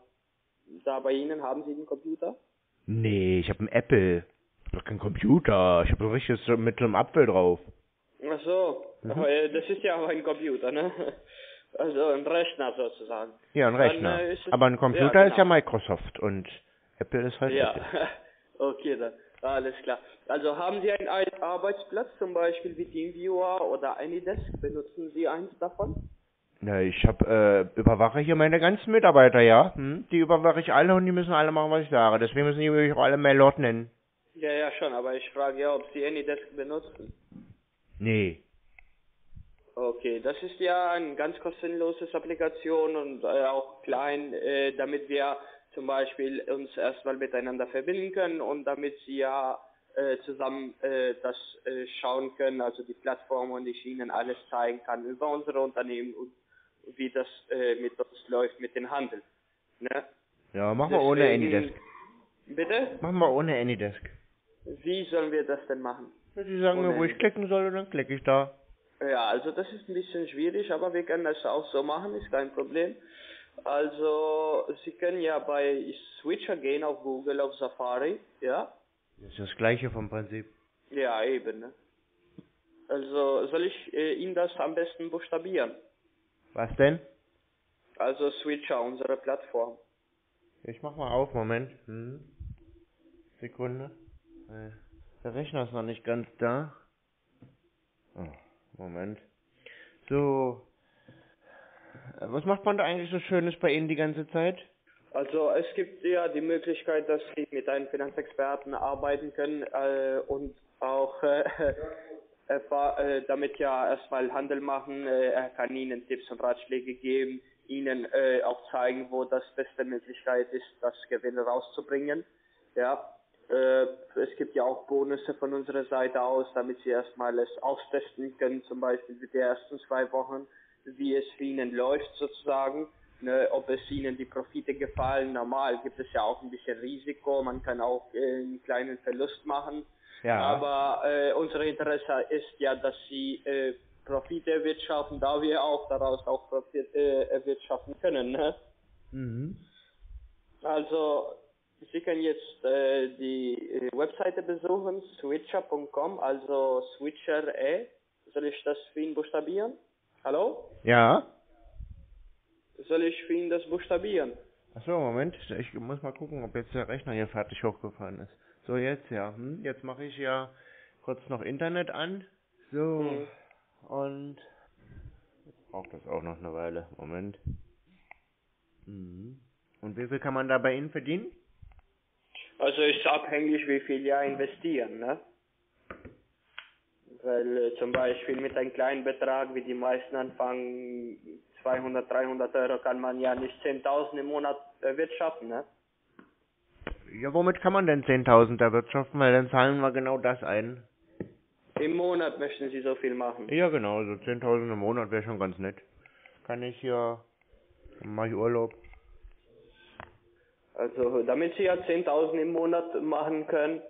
Da bei Ihnen haben Sie einen Computer? Nee, ich habe einen Apple. Ich hab keinen Computer, ich hab ein richtiges mit so einem Apfel drauf. Ach so, mhm. Aber, äh, das ist ja aber ein Computer, ne? Also ein Rechner sozusagen. Ja, ein Rechner. Dann, äh, aber ein Computer ja, genau. Ist ja Microsoft und Apple ist halt... Ja, Apple. Okay dann, alles klar. Also haben Sie einen Arbeitsplatz, zum Beispiel wie TeamViewer oder Anydesk? Benutzen Sie eins davon? Na, ich hab, äh, überwache hier meine ganzen Mitarbeiter, ja. Hm? Die überwache ich alle und die müssen alle machen, was ich sage. Deswegen müssen die mich auch alle My Lord nennen. Ja, ja, schon, aber ich frage ja, ob Sie Anydesk benutzen. Nee. Okay, das ist ja eine ganz kostenlose Applikation und äh, auch klein, äh, damit wir zum Beispiel uns erstmal miteinander verbinden können und damit Sie ja äh, zusammen äh, das äh, schauen können, also die Plattform und ich Ihnen alles zeigen kann über unsere Unternehmen und wie das äh, mit uns läuft, mit dem Handel. Ne? Ja, machen wir ohne Anydesk. Bitte? Machen wir ohne Anydesk. Wie sollen wir das denn machen? Sie sagen mir, wo ich klicken soll und dann klicke ich da. Ja, also das ist ein bisschen schwierig, aber wir können das auch so machen, ist kein Problem. Also, Sie können ja bei Switcher gehen, auf Google, auf Safari, ja? Das ist das gleiche vom Prinzip. Ja, eben, ne? Also, soll ich äh, Ihnen das am besten buchstabieren? Was denn? Also Switcher, unsere Plattform. Ich mach mal auf, Moment. Hm. Sekunde. Der Rechner ist noch nicht ganz da. Oh, Moment. So. Was macht man da eigentlich so Schönes bei Ihnen die ganze Zeit? Also es gibt ja die Möglichkeit, dass Sie mit einem Finanzexperten arbeiten können äh, und auch äh, äh, damit ja erstmal Handel machen. Er kann Ihnen Tipps und Ratschläge geben. Ihnen äh, auch zeigen, wo das beste Möglichkeit ist, das Gewinn rauszubringen. Ja, äh, es gibt ja auch Bonusse von unserer Seite aus, damit Sie erstmal es austesten können, zum Beispiel mit den ersten zwei Wochen, wie es für Ihnen läuft sozusagen, ne, ob es Ihnen die Profite gefallen. Normal gibt es ja auch ein bisschen Risiko, man kann auch äh, einen kleinen Verlust machen, ja. Aber äh, unser Interesse ist ja, dass Sie äh, Profit erwirtschaften, da wir auch daraus auch Profit äh, erwirtschaften können, ne? Mhm. Also, Sie können jetzt äh, die Webseite besuchen, switcher punkt com, also Switcher, äh. Soll ich das für ihn buchstabieren? Hallo? Ja. Soll ich für ihn das buchstabieren? Achso, Moment, ich muss mal gucken, ob jetzt der Rechner hier fertig hochgefahren ist. So, jetzt, ja. Hm? Jetzt mache ich ja kurz noch Internet an. So. Hm. Und jetzt braucht das auch noch eine Weile. Moment. Mhm. Und wie viel kann man da bei Ihnen verdienen? Also ist abhängig, wie viel ja investieren, ne? Weil äh, zum Beispiel mit einem kleinen Betrag, wie die meisten anfangen, zweihundert, dreihundert Euro, kann man ja nicht zehntausend im Monat erwirtschaften, ne? Ja, womit kann man denn zehntausend erwirtschaften? Weil dann zahlen wir genau das ein. Im Monat möchten Sie so viel machen? Ja, genau, so zehntausend im Monat wäre schon ganz nett. Kann ich hier, dann mache ich Urlaub. Also, damit Sie ja zehntausend im Monat machen können,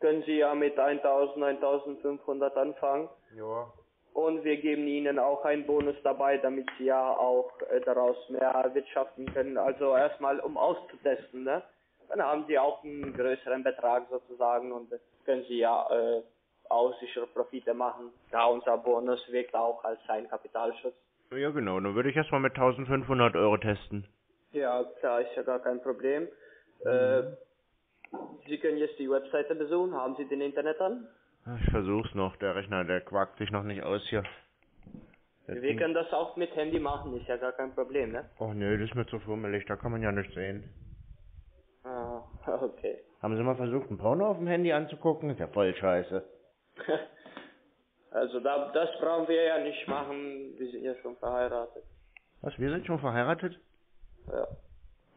können Sie ja mit eintausend, eintausendfünfhundert anfangen. Ja. und wir geben ihnen auch einen Bonus dabei, damit sie ja auch äh, daraus mehr wirtschaften können. Also erstmal um auszutesten, ne? Dann haben sie auch einen größeren Betrag sozusagen und das können sie ja äh, aus sicherer Profite machen. Da unser Bonus wirkt auch als ein Kapitalschutz. Ja genau, dann würde ich erstmal mit eintausendfünfhundert Euro testen. Ja, klar, ist ja gar kein Problem. Mhm. Äh, Sie können jetzt die Webseite besuchen. Haben Sie den Internet an? Ich versuch's noch. Der Rechner, der quakt sich noch nicht aus hier. Der Wir können das auch mit Handy machen, ist ja gar kein Problem, ne? Och nö, das ist mir zu fummelig, da kann man ja nichts sehen. Ah, okay. Haben Sie mal versucht, einen Porno auf dem Handy anzugucken? Ist ja voll scheiße. Also da, das brauchen wir ja nicht machen, wir sind ja schon verheiratet. Was, wir sind schon verheiratet? Ja.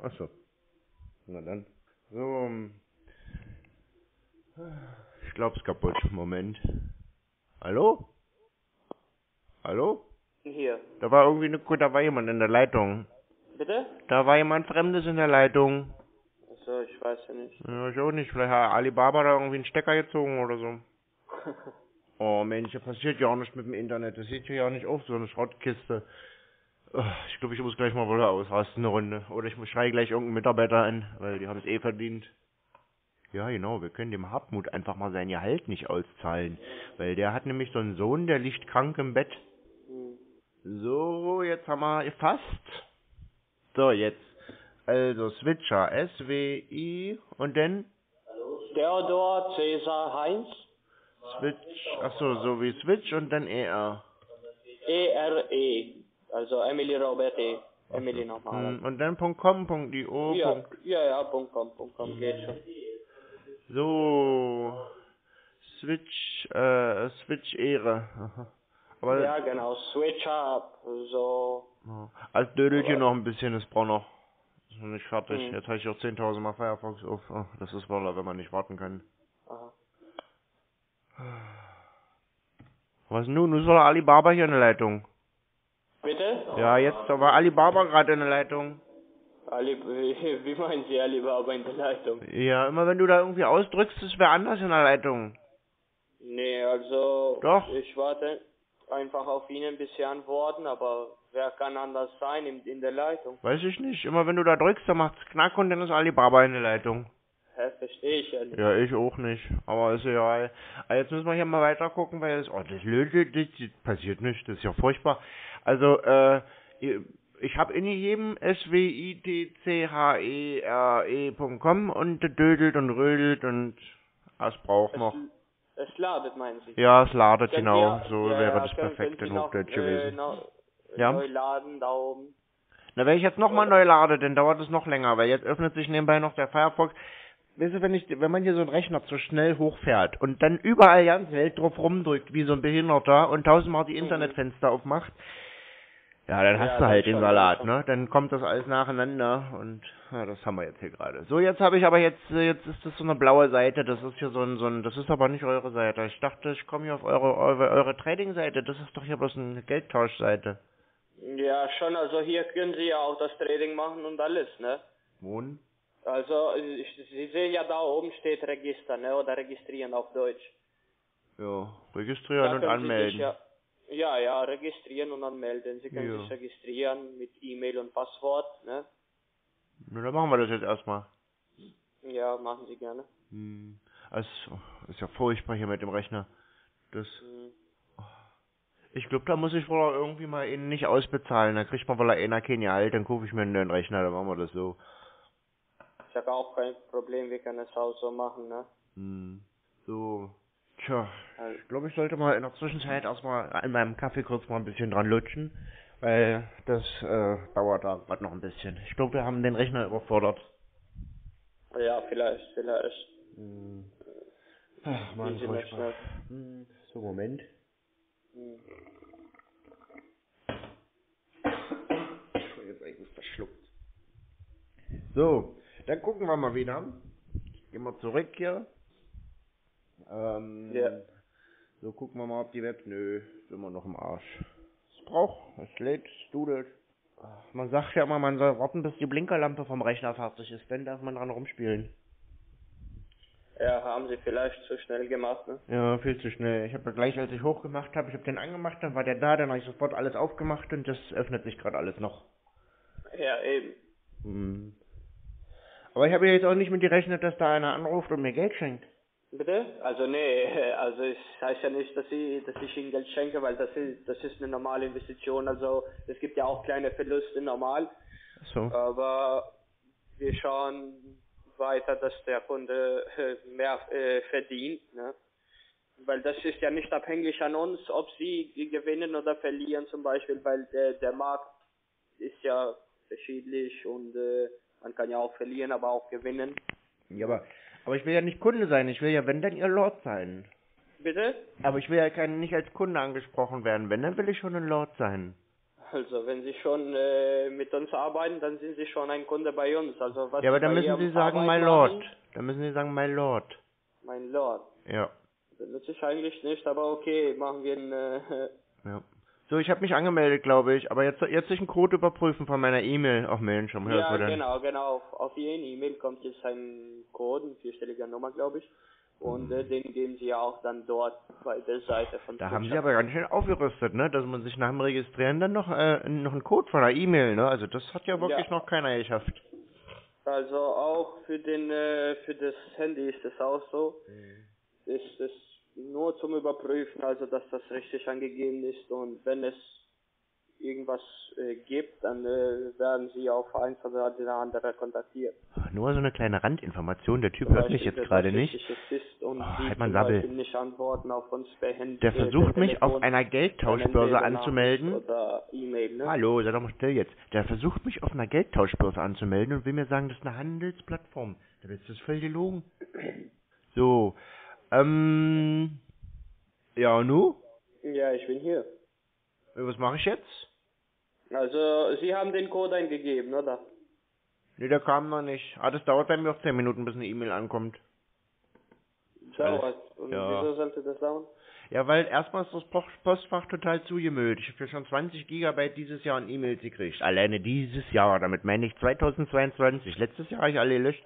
Achso. Na dann. So, ich glaub's kaputt. Moment. Hallo? Hallo? Hier. Da war irgendwie eine, da war jemand in der Leitung. Bitte? Da war jemand Fremdes in der Leitung. Achso, ich weiß ja nicht. Ja, ich auch nicht. Vielleicht hat Alibaba da irgendwie einen Stecker gezogen oder so. Oh Mensch, da passiert ja auch nichts mit dem Internet. Das sieht ja auch nicht auf, so eine Schrottkiste. Ich glaube, ich muss gleich mal wohl ausrasten, eine Runde. Oder ich schreie gleich irgendeinen Mitarbeiter an, weil die haben es eh verdient. Ja, genau, wir können dem Hartmut einfach mal sein Gehalt nicht auszahlen. Weil der hat nämlich so einen Sohn, der liegt krank im Bett. So, jetzt haben wir fast. So, jetzt. Also, Switcher, S W I und dann? Theodor, Cäsar, Heinz. Switch, achso, so wie Switch und dann E R. E R E, also Emily Robert E. Emily nochmal. Und dann .com.io. Ja, ja, ja, .com.com geht schon. So, Switch, äh, Switch Ehre. Aber ja, genau, Switch up, so. Als dödelt hier noch ein bisschen, das braucht noch. Das ist noch nicht fertig. Hm. Jetzt habe ich auch zehntausend Mal Firefox auf. Oh, das ist wohl, wenn man nicht warten kann. Aha. Was nun? Nun soll Alibaba hier in der Leitung. Bitte? Ja, jetzt war Alibaba gerade in der Leitung. Ali, wie meinen Sie Alibaba in der Leitung? Ja, immer wenn du da irgendwie ausdrückst, ist wer anders in der Leitung. Nee, also... Doch. Ich warte einfach auf Ihnen, bis Sie antworten, aber wer kann anders sein in, in der Leitung? Weiß ich nicht. Immer wenn du da drückst, dann macht's Knack und dann ist Alibaba in der Leitung. Das verstehe ich ja nicht. Ja, ich auch nicht. Aber ist ja... Jetzt müssen wir hier mal weiter gucken, weil das... Oh, das lötet, das, das passiert nicht. Das ist ja furchtbar. Also, äh... ich habe in jedem S W I T C H E R E Punkt com und dödelt und rödelt und... Das braucht noch. Es, es ladet, meinen Sie? Ja, es ladet, können genau. Wir, so ja, wäre das können, perfekte Hochdeutsch gewesen. Äh, ja? Neu laden, da oben. Na, wenn ich jetzt nochmal neu lade, dann dauert es noch länger, weil jetzt öffnet sich nebenbei noch der Firefox... Weißt du, wenn, ich, wenn man hier so einen Rechner zu schnell hochfährt und dann überall ganz Welt drauf rumdrückt, wie so ein Behinderter und tausendmal die Internetfenster aufmacht, ja, dann ja, hast du halt den Salat, ne? Dann kommt das alles nacheinander und ja, das haben wir jetzt hier gerade. So, jetzt habe ich aber jetzt, jetzt ist das so eine blaue Seite, das ist hier so ein, so ein, das ist aber nicht eure Seite. Ich dachte, ich komme hier auf eure, eure, eure Trading-Seite, das ist doch hier bloß eine Geldtauschseite. Ja, schon, also hier können Sie ja auch das Trading machen und alles, ne? Wohnen? Also, Sie sehen ja, da oben steht Register, ne? Oder registrieren auf Deutsch. Ja, registrieren und anmelden. Ja, ja, ja, registrieren und anmelden. Sie können ja sich registrieren mit E-Mail und Passwort, ne? Na, dann machen wir das jetzt erstmal. Ja, machen Sie gerne. Hm. Also, ist ja furchtbar hier mit dem Rechner. Das... Hm. Ich glaube, da muss ich wohl auch irgendwie mal ihn nicht ausbezahlen. Da kriegt man wohl einer kein Gehalt, dann kaufe ich mir einen neuen Rechner, dann machen wir das so. Ich habe auch kein Problem, wir können es auch so machen, ne? Hm. So. Tja, ich glaube, ich sollte mal in der Zwischenzeit erstmal an meinem Kaffee kurz mal ein bisschen dran lutschen, weil das äh, dauert da gerade noch ein bisschen. Ich glaube, wir haben den Rechner überfordert. Ja, vielleicht, vielleicht. Hm. Ach, Mann, furchtbar. Hm. So, Moment. Hm. Ich war jetzt eigentlich verschluckt. So. Dann gucken wir mal wieder. Gehen wir zurück hier. Ähm, yeah. So, gucken wir mal, ob die Web... Nö, sind wir noch im Arsch. Es braucht, es lädt, es dudelt. Man sagt ja immer, man soll warten, bis die Blinkerlampe vom Rechner fertig ist. Dann darf man dran rumspielen. Ja, haben sie vielleicht zu schnell gemacht, ne? Ja, viel zu schnell. Ich habe gleich, als ich hochgemacht habe, ich habe den angemacht, dann war der da, dann habe ich sofort alles aufgemacht und das öffnet sich gerade alles noch. Ja, eben. Hm. Aber ich habe jetzt auch nicht mit gerechnet, dass da einer anruft und mir Geld schenkt. Bitte? Also nee, also es heißt ja nicht, dass ich, dass ich ihnen Geld schenke, weil das ist, das ist eine normale Investition. Also es gibt ja auch kleine Verluste normal. Ach so. Aber wir schauen weiter, dass der Kunde mehr äh, verdient, ne? Weil das ist ja nicht abhängig an uns, ob sie gewinnen oder verlieren zum Beispiel, weil der, der Markt ist ja verschiedentlich und äh, man kann ja auch verlieren, aber auch gewinnen. Ja, aber, aber ich will ja nicht Kunde sein, ich will ja, wenn, dann ihr Lord sein. Bitte? Aber ich will ja kein, nicht als Kunde angesprochen werden, wenn, dann will ich schon ein Lord sein. Also, wenn Sie schon äh, mit uns arbeiten, dann sind Sie schon ein Kunde bei uns. Also, was ja, aber dann müssen Sie sagen, Arbeit my lord. Machen, dann müssen Sie sagen, my lord. Mein Lord. Ja. Benutze ich eigentlich nicht, aber okay, machen wir ein... Äh, ja. So, ich habe mich angemeldet, glaube ich, aber jetzt jetzt einen Code überprüfen von meiner E-Mail. Ach Mensch, am hört man dann. Ja, genau, genau. Auf, auf Ihren E-Mail kommt jetzt ein Code, eine vierstellige Nummer, glaube ich. Und äh, den geben Sie ja auch dann dort bei der Seite von Da Switcher. Haben Sie aber ganz schön aufgerüstet, ne? Dass man sich nach dem Registrieren dann noch äh, noch einen Code von der E-Mail, ne? Also das hat ja wirklich ja. noch keiner geschafft. Also auch für den äh, für das Handy ist das auch so. Mhm. Ist es nur zum Überprüfen, also dass das richtig angegeben ist. Und wenn es irgendwas äh, gibt, dann äh, werden sie auf eins oder den anderen kontaktiert. Nur so eine kleine Randinformation, der Typ hört mich jetzt gerade nicht. Oh, halt mal Sabbel. Der versucht mich auf einer Geldtauschbörse anzumelden. Hallo, sei doch mal still jetzt. Der versucht mich auf einer Geldtauschbörse anzumelden und will mir sagen, das ist eine Handelsplattform. Da ist das völlig gelogen. So, ähm, ja und du? Ja, ich bin hier. Was mache ich jetzt? Also, Sie haben den Code eingegeben, oder? Ne, der kam noch nicht. Ah, das dauert bei mir auch zehn Minuten, bis eine E-Mail ankommt. Dauert. Und ja. Wieso sollte das dauern? Ja, weil erstmal ist das Postfach total zugemüllt. Ich habe ja schon zwanzig Gigabyte dieses Jahr an E-Mails gekriegt. Alleine dieses Jahr, damit meine ich zweitausendzweiundzwanzig. Letztes Jahr habe ich alle gelöscht.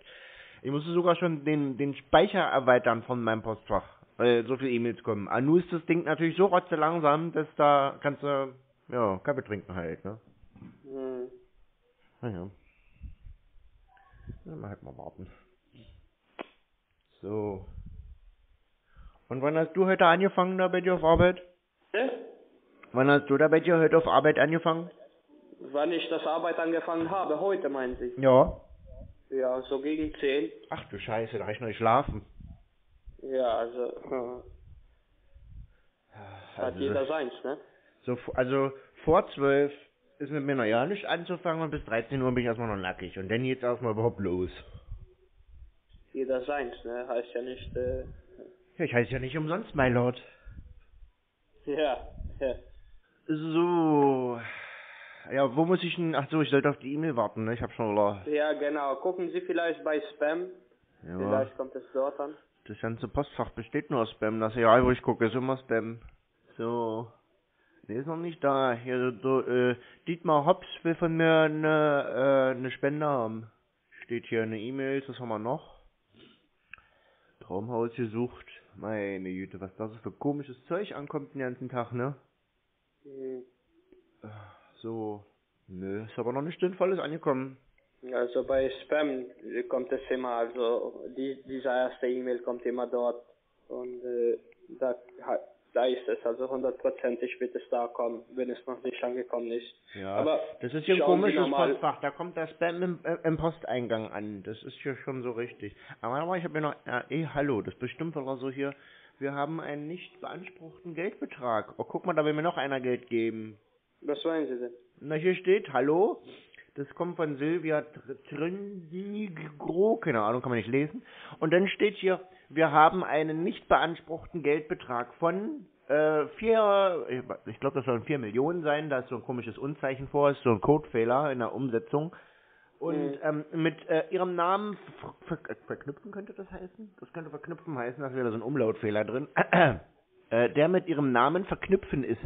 Ich musste sogar schon den, den Speicher erweitern von meinem Postfach. Weil so viele E-Mails kommen. Ah, nun ist das Ding natürlich so rotze langsam, dass da kannst du, ja, Kaffee trinken halt, ne? Mhm. Naja. Na, mal halt mal warten. So. Und wann hast du heute angefangen da bei dir auf Arbeit? Hä? Wann hast du da bei dir heute auf Arbeit angefangen? Wann ich das Arbeit angefangen habe, heute meinen Sie? Ja. Ja, so gegen zehn. Ach du Scheiße, da habe ich noch geschlafen. Ja, also, also hat jeder seins, ne? So, also vor zwölf ist mit mir noch ja nicht anzufangen und bis dreizehn Uhr bin ich erstmal noch nackig und dann geht's erstmal überhaupt los. Jeder seins, ne? Heißt ja nicht, äh... ja, ich heiße ja nicht umsonst, mein Lord. Ja, ja. So... Ja, wo muss ich denn... Ach so, ich sollte auf die E-Mail warten, ne? Ich hab schon... Ja, genau. Gucken Sie vielleicht bei Spam. Ja. Vielleicht kommt es dort an. Das ganze Postfach besteht nur aus Spam. Das ja, wo ich gucke, ist immer Spam. So. Nee, ist noch nicht da. Hier, so, äh, Dietmar Hops will von mir eine, äh, eine Spende haben. Steht hier eine E-Mail. Was haben wir noch? Traumhaus gesucht. Meine Güte, was das für komisches Zeug ankommt den ganzen Tag, ne? Mhm. So. Nö, nee, ist aber noch nicht sinnvolles angekommen. Also bei Spam kommt es immer, also die, diese erste E-Mail kommt immer dort und äh, da, da ist es, also hundertprozentig wird es da kommen, wenn es noch nicht angekommen ist. Ja, aber das ist hier ein komisches Postfach, da kommt der Spam im, im Posteingang an, das ist hier schon so richtig. Aber, aber ich habe mir noch, äh, eh, hallo, das bestimmt oder so hier, wir haben einen nicht beanspruchten Geldbetrag. Oh, guck mal, da will mir noch einer Geld geben. Was meinen Sie denn? Na, hier steht, hallo... Das kommt von Silvia Trindigro, keine Ahnung, kann man nicht lesen. Und dann steht hier, wir haben einen nicht beanspruchten Geldbetrag von äh, vier, ich glaube, das sollen vier Millionen sein, da ist so ein komisches Unzeichen vor, ist so ein Codefehler in der Umsetzung. Und mhm. ähm, mit äh, ihrem Namen ver ver verknüpfen könnte das heißen? Das könnte verknüpfen heißen, da ist wieder so ein Umlautfehler drin. äh, der mit ihrem Namen verknüpfen ist.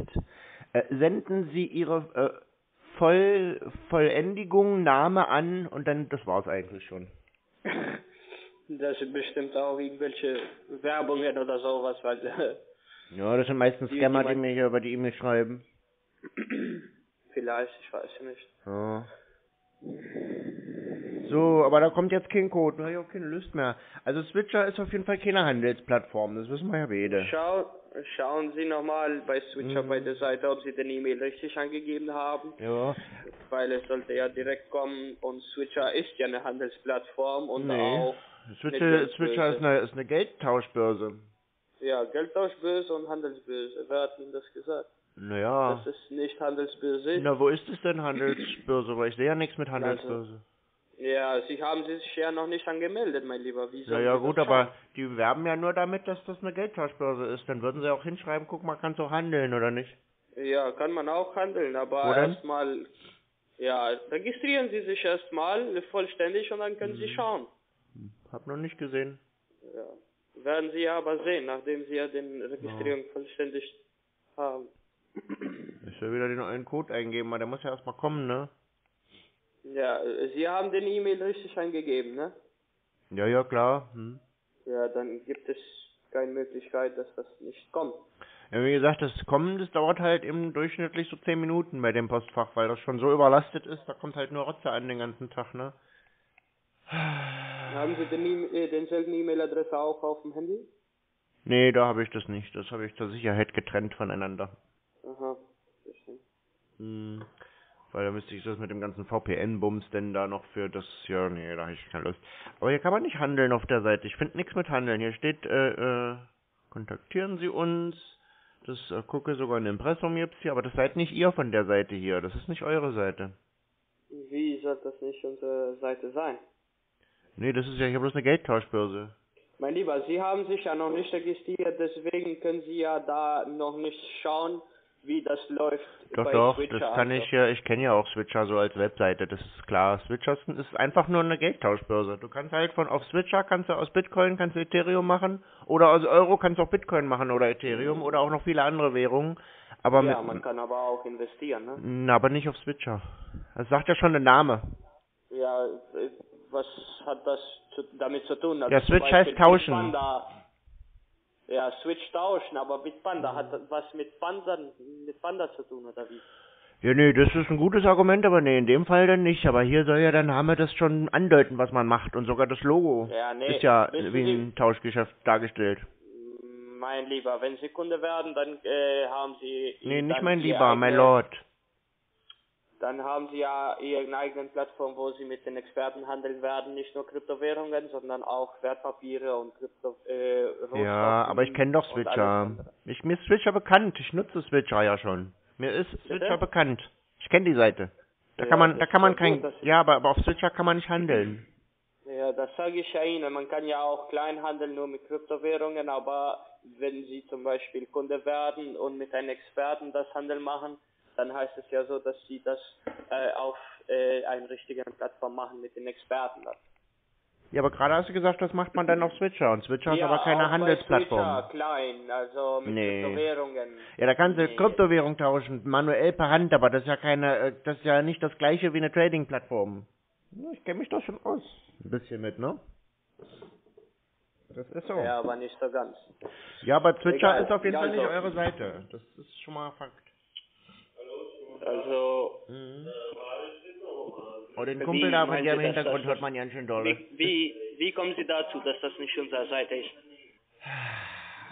Äh, senden Sie Ihre... Äh, Voll, Vollendigung, Name an und dann, das war's eigentlich schon. Das sind bestimmt auch irgendwelche Werbungen oder sowas, weil... Ja, das sind meistens Scammer, die mir hier über die E-Mail schreiben. Vielleicht, ich weiß nicht. Ja. So, aber da kommt jetzt kein Code, da habe ich auch keine Lust mehr. Also Switcher ist auf jeden Fall keine Handelsplattform, das wissen wir ja beide. Schau, schauen Sie nochmal bei Switcher mhm. bei der Seite, ob Sie den E-Mail richtig angegeben haben. Ja. Weil es sollte ja direkt kommen und Switcher ist ja eine Handelsplattform und nee. auch... Switcher, Switcher ist eine, ist eine Geldtauschbörse. Ja, Geldtauschbörse und Handelsbörse, wer hat Ihnen das gesagt? Naja. Das ist nicht Handelsbörse. Na, wo ist es denn Handelsbörse? Weil ich sehe ja nichts mit Handelsbörse. Also, ja, Sie haben sich ja noch nicht angemeldet, mein Lieber. Wie naja, gut, aber die werben ja nur damit, dass das eine Geldtauschbörse ist. Dann würden sie auch hinschreiben, guck mal, kannst du handeln, oder nicht? Ja, kann man auch handeln, aber erstmal, ja, registrieren Sie sich erstmal vollständig und dann können hm. Sie schauen. Hab noch nicht gesehen. Ja. Werden Sie ja aber sehen, nachdem Sie ja den Registrierung ja. vollständig haben. Ich will wieder den neuen Code eingeben, aber der muss ja erstmal kommen, ne? Ja, Sie haben den E-Mail richtig eingegeben, ne? Ja, ja, klar. Hm. Ja, dann gibt es keine Möglichkeit, dass das nicht kommt. Ja, wie gesagt, das Kommen, das dauert halt im durchschnittlich so zehn Minuten bei dem Postfach, weil das schon so überlastet ist, da kommt halt nur Rotze an den ganzen Tag, ne? Haben Sie den e denselben E-Mail-Adresse auch auf dem Handy? Nee, da habe ich das nicht. Das habe ich zur Sicherheit getrennt voneinander. Aha, bestimmt. Hm, weil da müsste ich das mit dem ganzen V P N-Bums denn da noch für das... Ja, nee, da habe ich keine Lust. Aber hier kann man nicht handeln auf der Seite. Ich finde nichts mit Handeln. Hier steht, äh, äh, kontaktieren Sie uns. Das äh, gucke sogar ein Impressum gibt's hier. Aber das seid nicht ihr von der Seite hier. Das ist nicht eure Seite. Wie soll das nicht unsere Seite sein? Nee, das ist ja... Ich habe bloß eine Geldtauschbörse. Mein Lieber, Sie haben sich ja noch nicht registriert. Deswegen können Sie ja da noch nicht schauen, wie das läuft. Doch, bei doch, Switcher das kann also. ich ja, ich kenne ja auch Switcher so als Webseite, das ist klar. Switcher ist einfach nur eine Geldtauschbörse. Du kannst halt von auf Switcher, kannst du aus Bitcoin, kannst du Ethereum machen oder aus Euro kannst du auch Bitcoin machen oder Ethereum mhm. oder auch noch viele andere Währungen. Aber ja, mit, man kann aber auch investieren, ne? Na, aber nicht auf Switcher. Das sagt ja schon der Name. Ja, was hat das zu, damit zu tun? Also ja, Switch heißt tauschen. Bitpanda. Ja, Switch tauschen, aber Bitpanda, hat was mit Panda, mit Panda zu tun, oder wie? Ja, nee, das ist ein gutes Argument, aber nee, in dem Fall dann nicht. Aber hier soll ja der Name das schon andeuten, was man macht. Und sogar das Logo ja, nee. ist ja Wissen wie ein Sie, Tauschgeschäft dargestellt. Mein Lieber, wenn Sie Kunde werden, dann äh, haben Sie... Nee, nicht mein Lieber, mein Lord. Dann haben Sie ja Ihren eigenen Plattform, wo Sie mit den Experten handeln werden. Nicht nur Kryptowährungen, sondern auch Wertpapiere und Krypto... Äh, ja, aber ich kenne doch Switcher. Ich, mir ist Switcher bekannt. Ich nutze Switcher ja schon. Mir ist Switcher Bitte? bekannt. Ich kenne die Seite. Da ja, kann man, da kann man kein... Gut, ja, aber, aber auf Switcher kann man nicht handeln. Ja, das sage ich ja Ihnen. Man kann ja auch klein handeln, nur mit Kryptowährungen. Aber wenn Sie zum Beispiel Kunde werden und mit einem Experten das Handel machen... Dann heißt es ja so, dass sie das äh, auf äh, einer richtigen Plattform machen mit den Experten. Ja, aber gerade hast du gesagt, das macht man dann auf Switcher. Und Switcher ja, ist aber keine Handelsplattform. Ja, klein, also mit nee. Kryptowährungen. Ja, da kannst du nee. Kryptowährung tauschen, manuell per Hand, aber das ist ja keine, das ist ja nicht das gleiche wie eine Trading-Plattform. Ich kenne mich doch schon aus. Ein bisschen mit, ne? Das ist so. Ja, aber nicht so ganz. Ja, aber Switcher Egal, ist auf jeden Fall nicht so. eure Seite. Das ist schon mal Fakt. Also... Mhm. Oh, den Kumpel da von dir im Hintergrund hört man ganz schön doll. Wie, wie, wie kommen Sie dazu, dass das nicht unsere Seite ist?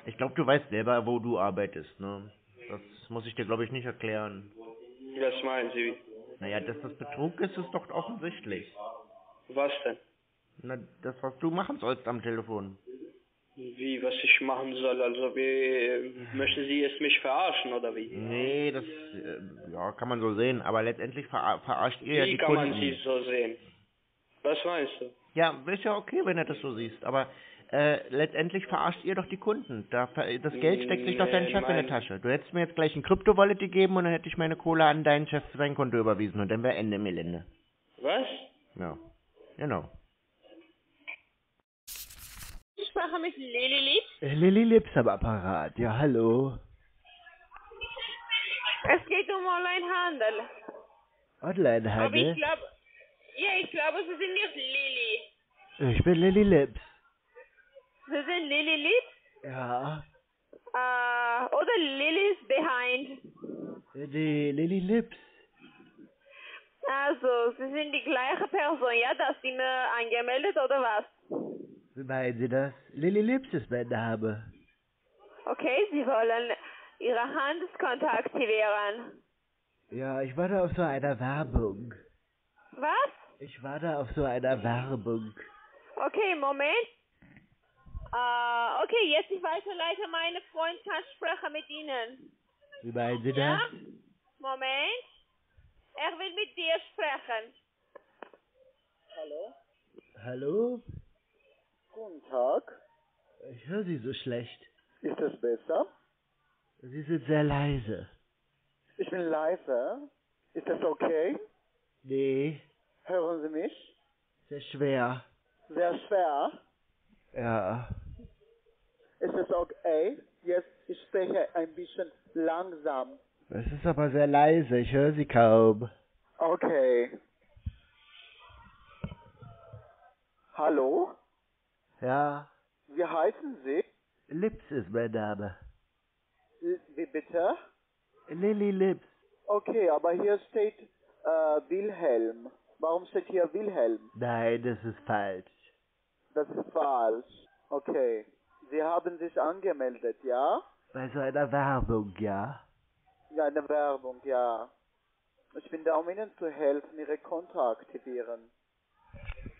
Ich glaube, du weißt selber, wo du arbeitest, ne? Das muss ich dir, glaube ich, nicht erklären. Was meinen Sie? Naja, dass das Betrug ist, ist doch offensichtlich. Was denn? Na, das, was du machen sollst am Telefon. Wie, was ich machen soll? Also, wie, möchten Sie jetzt mich verarschen, oder wie? Nee, das äh, ja, kann man so sehen, aber letztendlich ver verarscht ihr wie ja die Kunden. Wie kann man sie so sehen? Was meinst du? Ja, ist ja okay, wenn du das so siehst, aber äh, letztendlich verarscht ihr doch die Kunden. Da, das Geld steckt sich nee, doch dein Chef mein... in der Tasche. Du hättest mir jetzt gleich ein Krypto-Wallet gegeben und dann hätte ich meine Kohle an deinen Chef für sein Konto überwiesen und dann wäre Ende im Gelände. Was? Ja, genau. Ich mache mit Lilly Lips. Lilly Lips am Apparat, ja, hallo. Es geht um Onlinehandel. Onlinehandel? Aber ich glaube, ja, ich glaube, Sie sind nicht Lilly. Ich bin Lilly Lips. Das sind Lilly Lips? Ja. Äh, oder Lilly's Behind? Die Lilly Lips. Also, Sie sind die gleiche Person, ja? Das sind wir angemeldet, oder was? Wie meinen Sie das? Lilly Lips ist mein Name. Okay, Sie wollen Ihre Handelskonto aktivieren. Ja, ich warte auf so einer Werbung. Was? Ich warte auf so einer Werbung. Okay, Moment. Äh, okay, jetzt ich weiterleite, meine Freundin kann sprechen mit Ihnen. Wie meinen Sie das? Ja? Moment. Er will mit dir sprechen. Hallo? Hallo? Guten Tag. Ich höre Sie so schlecht. Ist das besser? Sie sind sehr leise. Ich bin leise. Ist das okay? Nee. Hören Sie mich? Sehr schwer. Sehr schwer? Ja. Ist das okay? Jetzt ich spreche ein bisschen langsam. Es ist aber sehr leise, ich höre Sie kaum. Okay. Hallo? Ja. Wie heißen Sie? Lips ist mein Name. L- wie bitte? Lilly Lips. Okay, aber hier steht äh, Wilhelm. Warum steht hier Wilhelm? Nein, das ist falsch. Das ist falsch. Okay. Sie haben sich angemeldet, ja? Bei so einer Werbung, ja? Ja, eine Werbung, ja. Ich bin da, um Ihnen zu helfen, Ihre Konto aktivieren.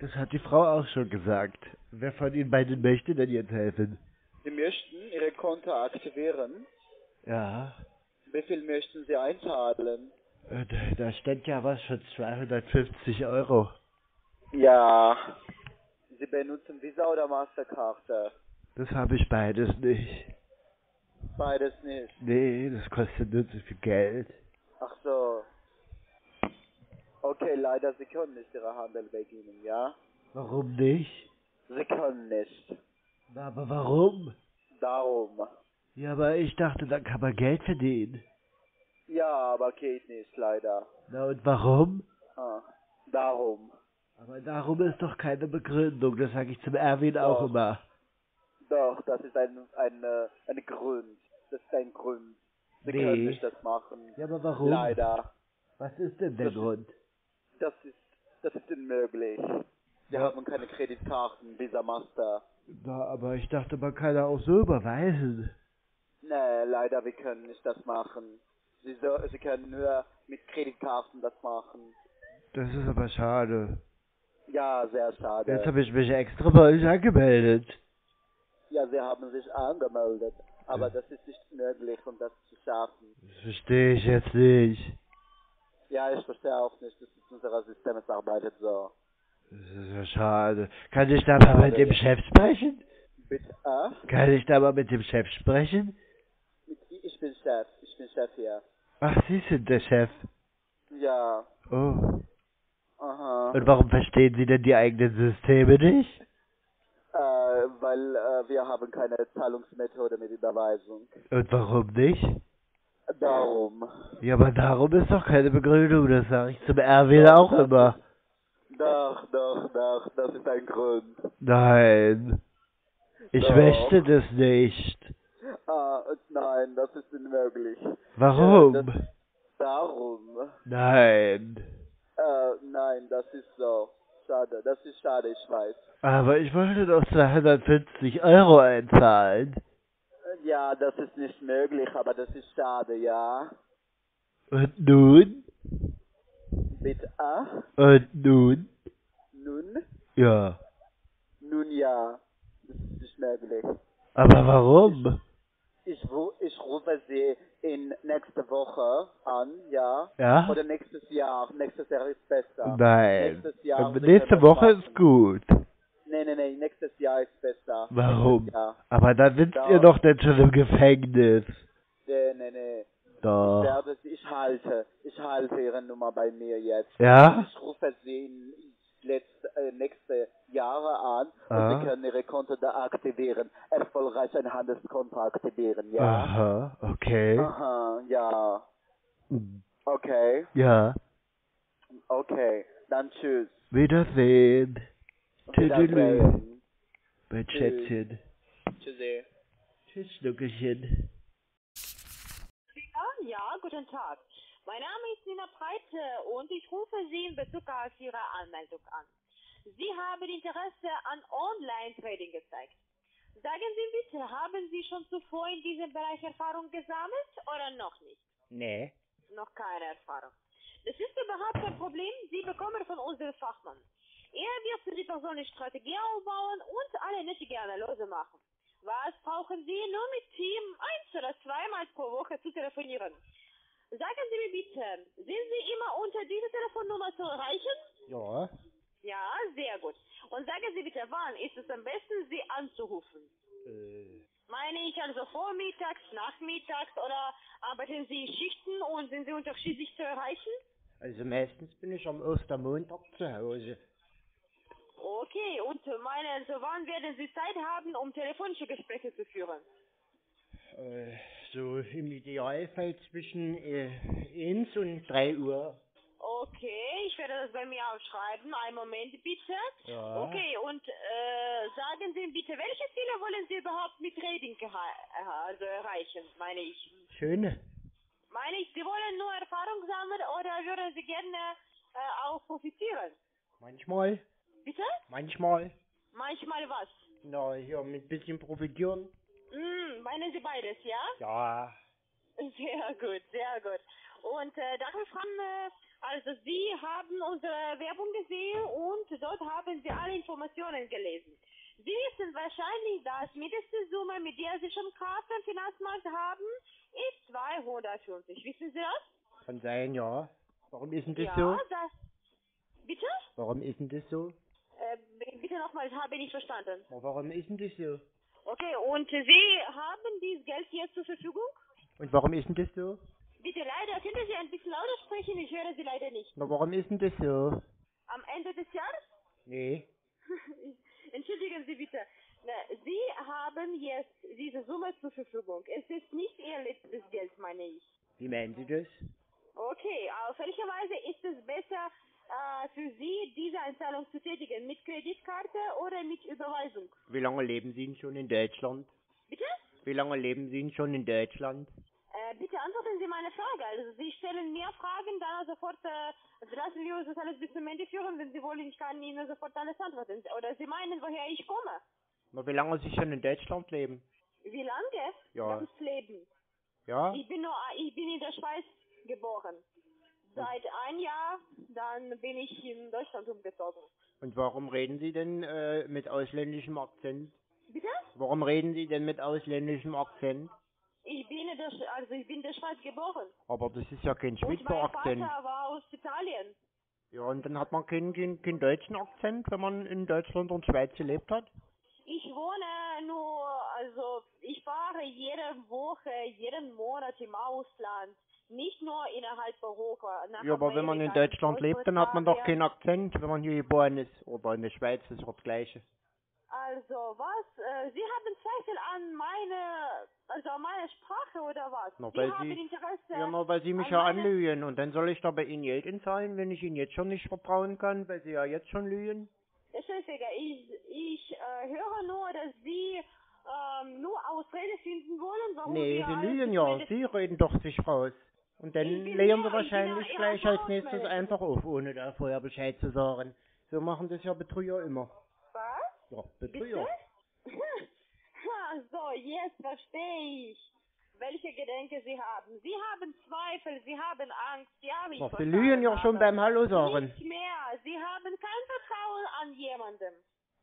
Das hat die Frau auch schon gesagt. Wer von Ihnen beiden möchte denn jetzt helfen? Sie möchten Ihre Konto aktivieren? Ja. Wie viel möchten Sie einzahlen? Da stand ja was für zweihundertfünfzig Euro. Ja. Sie benutzen Visa oder Masterkarte? Das habe ich beides nicht. Beides nicht. Nee, das kostet nur zu viel Geld. Ach so. Okay, leider, Sie können nicht Ihre Handel beginnen, ja? Warum nicht? Sie können nicht. Na, aber warum? Darum. Ja, aber ich dachte, dann kann man Geld verdienen. Ja, aber geht nicht, leider. Na, und warum? Ah, darum. Aber darum ist doch keine Begründung, das sage ich zum Erwin doch auch immer. Doch, das ist ein, ein, ein Grund. Das ist ein Grund. Sie nee. können nicht das machen. Ja, aber warum? Leider. Was ist denn der das Grund? Ist, das ist, das ist unmöglich. Wir ja. haben keine Kreditkarten, Visa Master. Na, aber ich dachte, man kann ja auch so überweisen. Nee, leider, wir können nicht das machen. Sie, so, sie können nur mit Kreditkarten das machen. Das ist aber schade. Ja, sehr schade. Jetzt habe ich mich extra bei euch angemeldet. Ja, sie haben sich angemeldet, aber das ist nicht möglich, um das zu schaffen. Das verstehe ich jetzt nicht. Ja, ich verstehe auch nicht, das ist unser System, es arbeitet so. Das ist ja schade. Kann ich da mal schade. mit dem Chef sprechen? Bitte? Äh? Kann ich da mal mit dem Chef sprechen? Ich bin Chef, ich bin Chef hier. Ach, Sie sind der Chef? Ja. Oh. Aha. Und warum verstehen Sie denn die eigenen Systeme nicht? Äh, weil äh, wir haben keine Zahlungsmethode mit Überweisung. Und warum nicht? Darum. Ja, aber darum ist doch keine Begründung, das sage ich zum Erwin doch, auch immer. Doch, doch, doch, das ist ein Grund. Nein. Ich doch. möchte das nicht. Ah, nein, das ist unmöglich. Warum? Ja, das, darum. Nein. Äh, nein, das ist so. Schade, das ist schade, ich weiß. Aber ich wollte doch zweihundertfünfzig Euro einzahlen. Ja, das ist nicht möglich, aber das ist schade, ja. Und nun? Bitte? Und nun? Nun? Ja. Nun ja, das ist nicht möglich. Aber warum? Ich, ich, ich rufe Sie in nächste Woche an, ja? Ja? Oder nächstes Jahr, nächstes Jahr ist besser. Nein, nächstes Jahr, aber nächste Woche ist gut. Nee, nee, nee, nächstes Jahr ist besser. Warum? Aber dann sitzt ihr doch nicht schon im Gefängnis. Nee, nee, nee. Doch. Ich werde, ich halte, ich halte Ihre Nummer bei mir jetzt. Ja? Ich rufe Sie in letzte, äh, nächste Jahre an und ah. Sie können Ihre Konto da aktivieren. Erfolgreich ein Handelskonto aktivieren, ja? Aha, okay. Aha, ja. Okay. Ja. Okay, dann tschüss. Wiedersehen. Tüdelü. Mein Schätzchen. Tschüssi. Tschüss, Schnuckelchen. Ja, ja, guten Tag. Mein Name ist Nina Breit und ich rufe Sie in Bezug auf Ihre Anmeldung an. Sie haben Interesse an Online-Trading gezeigt. Sagen Sie bitte, haben Sie schon zuvor in diesem Bereich Erfahrung gesammelt oder noch nicht? Nee. Noch keine Erfahrung. Das ist überhaupt kein Problem, Sie bekommen von unserem Fachmann. Er wird für Sie persönliche Strategie aufbauen und alle nötige Analyse machen. Was brauchen Sie? Nur mit Team eins oder zweimal pro Woche zu telefonieren. Sagen Sie mir bitte, sind Sie immer unter dieser Telefonnummer zu erreichen? Ja. Ja, sehr gut. Und sagen Sie bitte, wann ist es am besten, Sie anzurufen? Äh. Meine ich also vormittags, nachmittags oder arbeiten Sie Schichten und sind Sie unterschiedlich zu erreichen? Also meistens bin ich am Ostermontag zu Hause. Okay, und meine, also wann werden Sie Zeit haben, um telefonische Gespräche zu führen? Äh, so im Idealfall zwischen äh, eins und drei Uhr. Okay, ich werde das bei mir aufschreiben. Einen Moment bitte. Ja. Okay, und äh, sagen Sie bitte, welche Ziele wollen Sie überhaupt mit Trading also erreichen, meine ich? Schöne. Meine ich, Sie wollen nur Erfahrung sammeln oder würden Sie gerne äh, auch profitieren? Manchmal. Bitte? Manchmal. Manchmal was? Na, ja, mit ein bisschen profitieren. Mm, meinen Sie beides, ja? Ja. Sehr gut, sehr gut. Und äh, darf ich fragen, äh, also Sie haben unsere Werbung gesehen und dort haben Sie alle Informationen gelesen. Sie wissen wahrscheinlich, dass die Mindestsumme, mit der Sie schon Karten im Finanzmarkt haben, ist zweihundertfünfzig. Wissen Sie das? Kann sein, ja. Warum ist denn das ja, so? Ja, das... Bitte? Warum ist denn das so? Äh, bitte nochmal, das habe ich nicht verstanden. Warum ist denn das so? Okay, und Sie haben dieses Geld jetzt zur Verfügung? Und warum ist denn das so? Bitte leider, können Sie ein bisschen lauter sprechen? Ich höre Sie leider nicht. Na, warum ist denn das so? Am Ende des Jahres? Nee. Entschuldigen Sie bitte. Na, Sie haben jetzt diese Summe zur Verfügung. Es ist nicht Ihr letztes Geld, meine ich. Wie meinen Sie das? Okay, auf welche Weise ist es besser äh, für Sie, diese Einzahlung zu tätigen? Mit Kreditkarte oder mit Überweisung? Wie lange leben Sie denn schon in Deutschland? Bitte? Wie lange leben Sie denn schon in Deutschland? Bitte antworten Sie meine Frage. Also Sie stellen mehr Fragen, dann sofort äh, lassen wir uns das alles bis zum Ende führen. Wenn Sie wollen, ich kann Ihnen sofort alles antworten. Oder Sie meinen, woher ich komme. Aber wie lange Sie schon in Deutschland leben? Wie lange? Ja. Das Leben. Ja? Ich bin, nur, ich bin in der Schweiz geboren. Seit ein Jahr, dann bin ich in Deutschland umgezogen. Und warum reden Sie denn äh, mit ausländischem Akzent? Bitte? Warum reden Sie denn mit ausländischem Akzent? Ich bin in der, Sch also ich bin in der Schweiz geboren. Aber das ist ja kein Schweizer Akzent. Mein Vater war aus Italien. Ja, und dann hat man keinen, keinen, keinen deutschen Akzent, wenn man in Deutschland und Schweiz gelebt hat? Ich wohne nur, also ich fahre jede Woche, jeden Monat im Ausland. Nicht nur innerhalb Europa. Ja, aber wenn man in Deutschland lebt, dann hat man doch keinen Akzent, wenn man hier geboren ist. Oder in der Schweiz, das ist das Gleiche. Also, was? Äh, Sie haben Zweifel an meine, also an meine Sprache oder was? Na, Sie haben Sie, Interesse... Ja, nur weil Sie mich ja meine... anlügen und dann soll ich da bei Ihnen Geld entzahlen, wenn ich Ihnen jetzt schon nicht vertrauen kann, weil Sie ja jetzt schon lügen. Herr Steinfeger, ich, ich äh, höre nur, dass Sie ähm, nur Ausrede finden wollen, warum nee, wir... Nee, Sie lügen ja, Sie reden doch sich raus. Und dann lehnen Sie wahrscheinlich gleich als nächstes einfach auf, ohne da vorher Bescheid zu sagen. So machen das ja Betrüger immer. Was? Ja, Betrüger. So, jetzt verstehe ich, welche Gedanken Sie haben. Sie haben Zweifel, Sie haben Angst. Ja, ich Sie lügen ja schon beim Hallo sagen. Nicht mehr. Sie haben kein Vertrauen an jemandem.